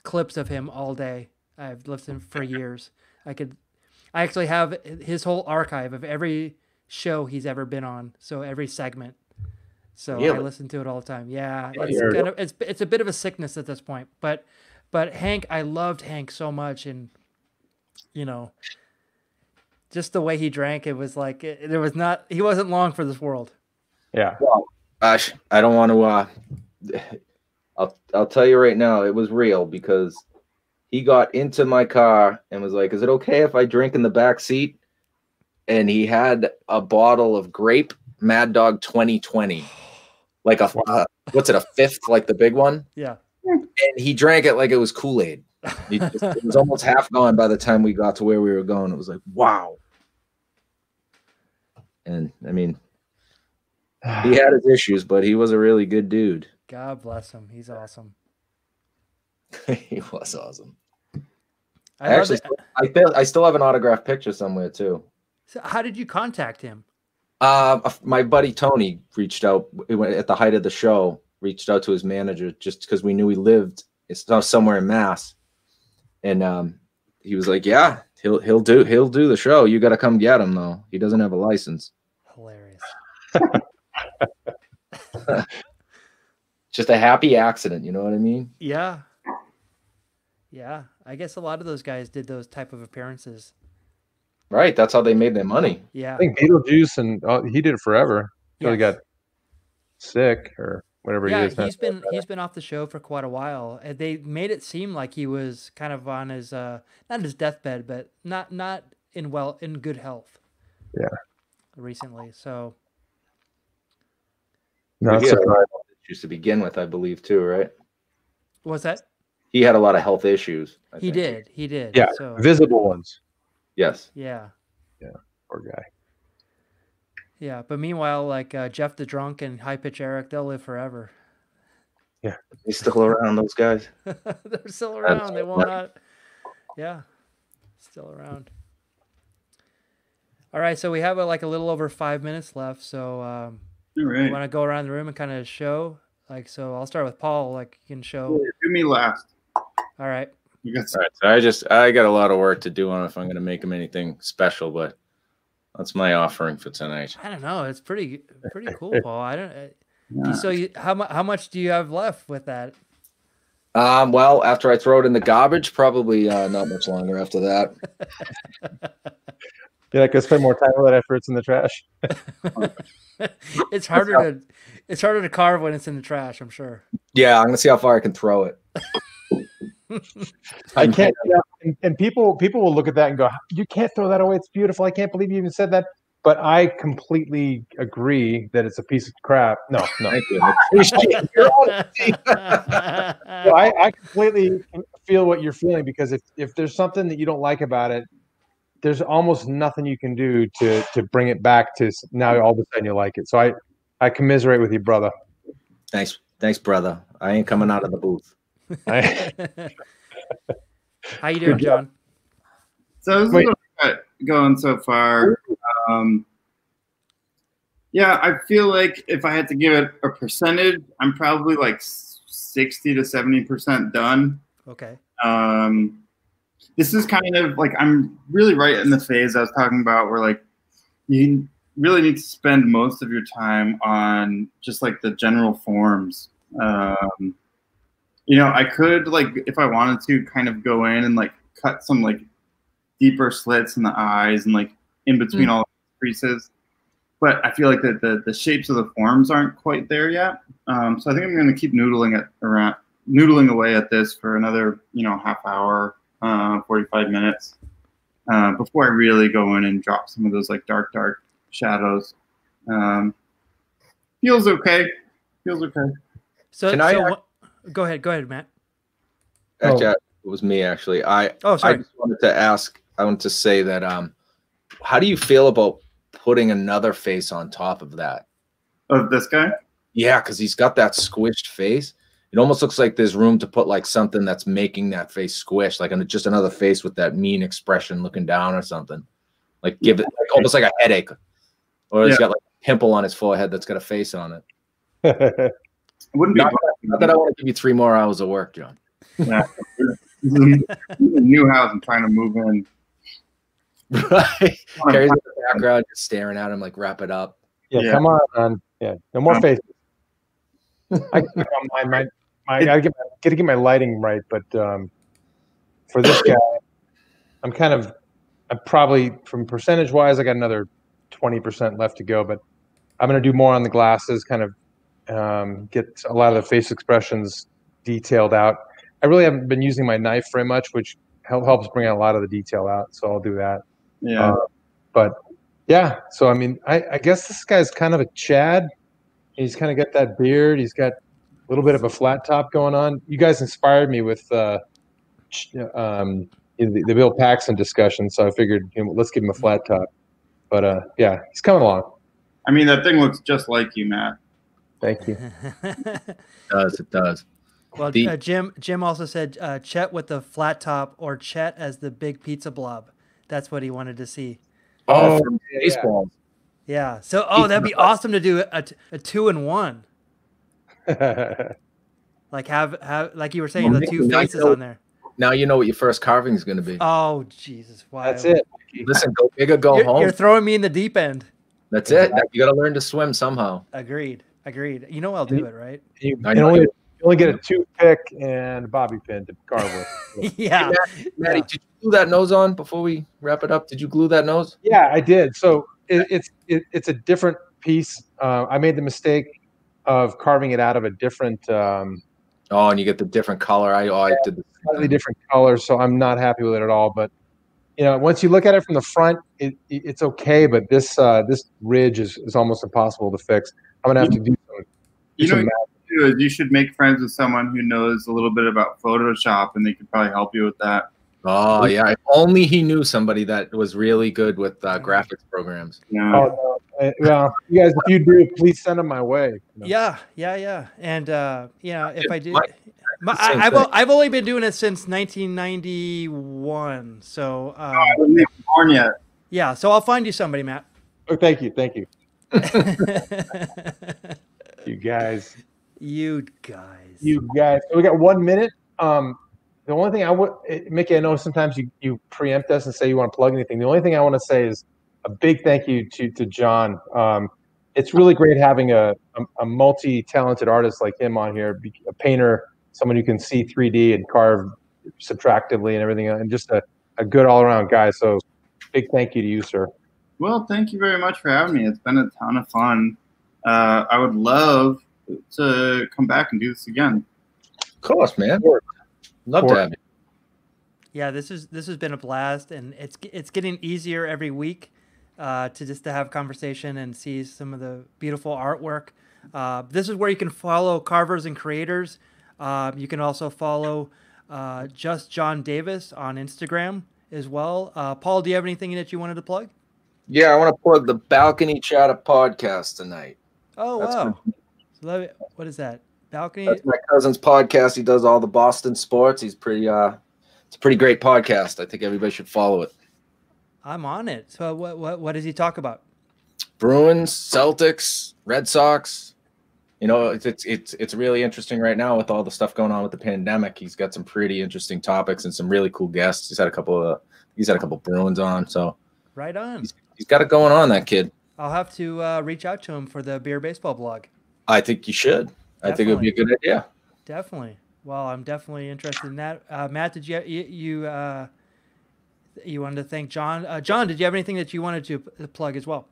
clips of him all day. I've listened for years. I actually have his whole archive of every show he's ever been on. So every segment. So really? I listen to it all the time. Yeah, it's kind of, it's a bit of a sickness at this point, but Hank, I loved Hank so much, and you know, just the way he drank, it was like there was not. He wasn't long for this world. Yeah. Well, gosh, I don't want to. I'll tell you right now, it was real because he got into my car and was like, "Is it okay if I drink in the back seat?" And he had a bottle of grape Mad Dog 2020, like a what's it, a fifth, like the big one? Yeah. And he drank it like it was Kool-Aid. It was almost half gone by the time we got to where we were going. It was like, wow. And I mean, he had his issues, but he was a really good dude. God bless him. He's awesome. He was awesome. I still have an autographed picture somewhere too. So how did you contact him? My buddy Tony reached out at the height of the show. Reached out to his manager just because we knew he lived somewhere in Mass, and he was like, "Yeah, he'll do the show. You got to come get him though. He doesn't have a license." Hilarious. Just a happy accident, you know what I mean? Yeah, yeah. I guess a lot of those guys did those type of appearances. Right, that's how they made their money. Yeah, I think Beetlejuice he did it forever until he got sick or whatever. Yeah, he's been off the show for quite a while. They made it seem like he was kind of on his not his deathbed, but not in good health. Yeah. Recently, so. Not surprised. Issues to begin with, I believe, too. Right. What's that? He had a lot of health issues. I think. He did. Yeah. So. Visible ones. Yes. Yeah. Yeah. Poor guy. Yeah, but meanwhile, like Jeff the Drunk and High Pitch Eric, they'll live forever. Yeah, they're still around, those guys. They're still around. They won't not. Yeah, still around. All right, so we have like a little over 5 minutes left. So we want to go around the room and kind of show. Like, so I'll start with Paul. Like, you can show. Yeah, do me last. All right. You got all right. So I got a lot of work to do on if I'm going to make them anything special, but. That's my offering for tonight. I don't know. It's pretty cool, Paul. I don't. Yeah. So, how much do you have left with that? Well, after I throw it in the garbage, probably not much longer after that. Yeah, I could spend more time with that after it's in the trash. it's harder to carve when it's in the trash. I'm sure. Yeah, I'm gonna see how far I can throw it. I can't, and people will look at that and go, "You can't throw that away. It's beautiful. I can't believe you even said that." But I completely agree that it's a piece of crap. No. Thank you. I appreciate your honesty. So I completely feel what you're feeling because if there's something that you don't like about it, there's almost nothing you can do to bring it back to now all of a sudden you like it. So I commiserate with you, brother. Thanks. Thanks, brother. I ain't coming out of the booth. How you doing, John? So this is going so far. Yeah, I feel like if I had to give it a percentage, I'm probably like 60 to 70% done. Okay. This is kind of like, I'm really right in the phase I was talking about where like you really need to spend most of your time on just like the general forms. You know, I could like, if I wanted to, kind of go in and like cut some like deeper slits in the eyes and like in between all the creases. But I feel like that the shapes of the forms aren't quite there yet. So I think I'm going to keep noodling away at this for another, you know, half hour, 45 minutes before I really go in and drop some of those like dark shadows. Feels okay. Feels okay. So, go ahead, Matt. Actually, it was me actually. I just wanted to ask. I wanted to say that. How do you feel about putting another face on top of that? Of this guy? Yeah, because he's got that squished face. It almost looks like there's room to put like something that's making that face squish, like just another face with that mean expression looking down or something. Like give it like, almost like a headache. Or he's got like a pimple on his forehead that's got a face on it. Wouldn't be not that I want to give you 3 more hours of work, John. Yeah. This is a new house I'm trying to move in. Right. Carries in the background, just staring at him like, wrap it up. Yeah, yeah. Come on, man. Yeah, no more faces. I gotta get my lighting right, but for this guy, I'm probably, from percentage-wise, I got another 20% left to go, but I'm gonna do more on the glasses, kind of get a lot of the face expressions detailed out. I really haven't been using my knife very much, which helps bring a lot of the detail out, so I'll do that. Yeah. But yeah, so I mean, I guess this guy's kind of a Chad. He's kind of got that beard. He's got a little bit of a flat top going on. You guys inspired me with the Bill Paxton discussion, so I figured, you know, let's give him a flat top. But yeah, he's coming along. I mean, that thing looks just like you, Matt. Thank you. It does. It does. Well, Jim also said Chet with the flat top, or Chet as the big pizza blob. That's what he wanted to see. Oh, baseball. Yeah. So, oh, that'd be awesome to do a 2-in-1. Like have like you were saying, the 2 faces on there. Now you know what your first carving is going to be. Oh, Jesus! Wow. That's it. Listen, go big or go home. You're throwing me in the deep end. That's it. You got to learn to swim somehow. Agreed. Agreed. You know I'll do it, right? You only get a 2-pick and a bobby pin to carve with. Yeah. Hey, Maddie, did you glue that nose on before we wrap it up? Did you glue that nose? Yeah, I did. So it's a different piece. I made the mistake of carving it out of a different. Oh, and you get the different color. I did the slightly different color, so I'm not happy with it at all. But you know, once you look at it from the front, it's okay. But this this ridge is almost impossible to fix. I'm gonna have to do some. You know. Is you should make friends with someone who knows a little bit about Photoshop, and they could probably help you with that. Oh yeah, if only he knew somebody that was really good with graphics programs. Yeah. Oh, no. Well, you guys, if you do, please send them my way. No. Yeah. And you know, if I do, I've only been doing it since 1991. So I wasn't even born yet. Yeah, so I'll find you somebody, Matt. Oh, thank you. You guys. We got 1 minute. The only thing I would, Mickey, I know sometimes you preempt us and say you want to plug anything. The only thing I want to say is a big thank you to John. It's really great having a multi-talented artist like him on here, a painter, someone who can see 3D and carve subtractively and everything, and just a good all-around guy. So big thank you to you, sir. Well, thank you very much for having me. It's been a ton of fun. I would love to come back and do this again. Of course, man. Love to have you. Yeah, this has been a blast, and it's getting easier every week to have conversation and see some of the beautiful artwork. This is where you can follow Carvers and Creators. You can also follow just John Davis on Instagram as well. Paul, do you have anything that you wanted to plug? Yeah, I want to plug the Balcony Chatter podcast tonight. Oh, that's wow. Love it. What is that? Balcony? That's my cousin's podcast. He does all the Boston sports. He's pretty, it's a pretty great podcast. I think everybody should follow it. I'm on it. So what does he talk about? Bruins, Celtics, Red Sox. You know, it's really interesting right now with all the stuff going on with the pandemic. He's got some pretty interesting topics and some really cool guests. He's had a couple Bruins on. So right on. He's got it going on, that kid. I'll have to reach out to him for the Beer Baseball blog. I think you should. Definitely. I think it would be a good idea. Definitely. Well, I'm definitely interested in that. Matt, did you wanted to thank John? John, did you have anything that you wanted to plug as well?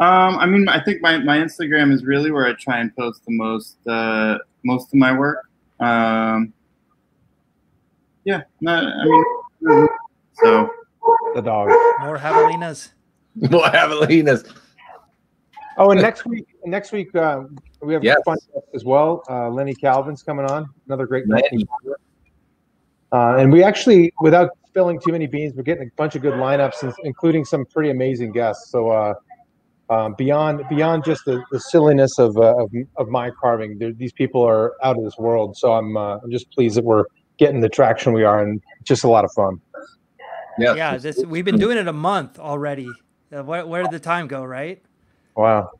I mean, I think my Instagram is really where I try and post the most of my work. Yeah, no, I mean, so the dog. More javelinas. More javelinas. Oh, and next week we have a fun guest as well. Lenny Calvin's coming on, another great guy. And we actually, without spilling too many beans, we're getting a bunch of good lineups, including some pretty amazing guests. So beyond just the silliness of my carving, these people are out of this world. So I'm just pleased that we're getting the traction we are, and just a lot of fun. Yeah, we've been doing it a month already. Where did the time go, right? Wow.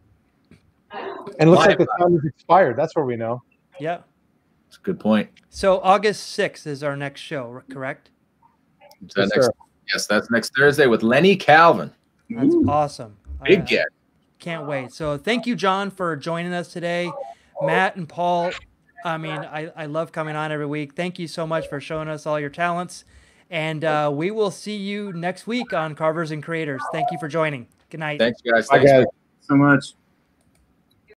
And it looks like the time is expired. That's where we know. Yeah. That's a good point. So August 6th is our next show, correct? Yes, that's next Thursday with Lenny Calvin. That's awesome. Big get. Can't wait. So thank you, John, for joining us today. Matt and Paul, I mean, I love coming on every week. Thank you so much for showing us all your talents. And we will see you next week on Carvers and Creators. Thank you for joining. Good night. Thanks, guys. Thanks so much.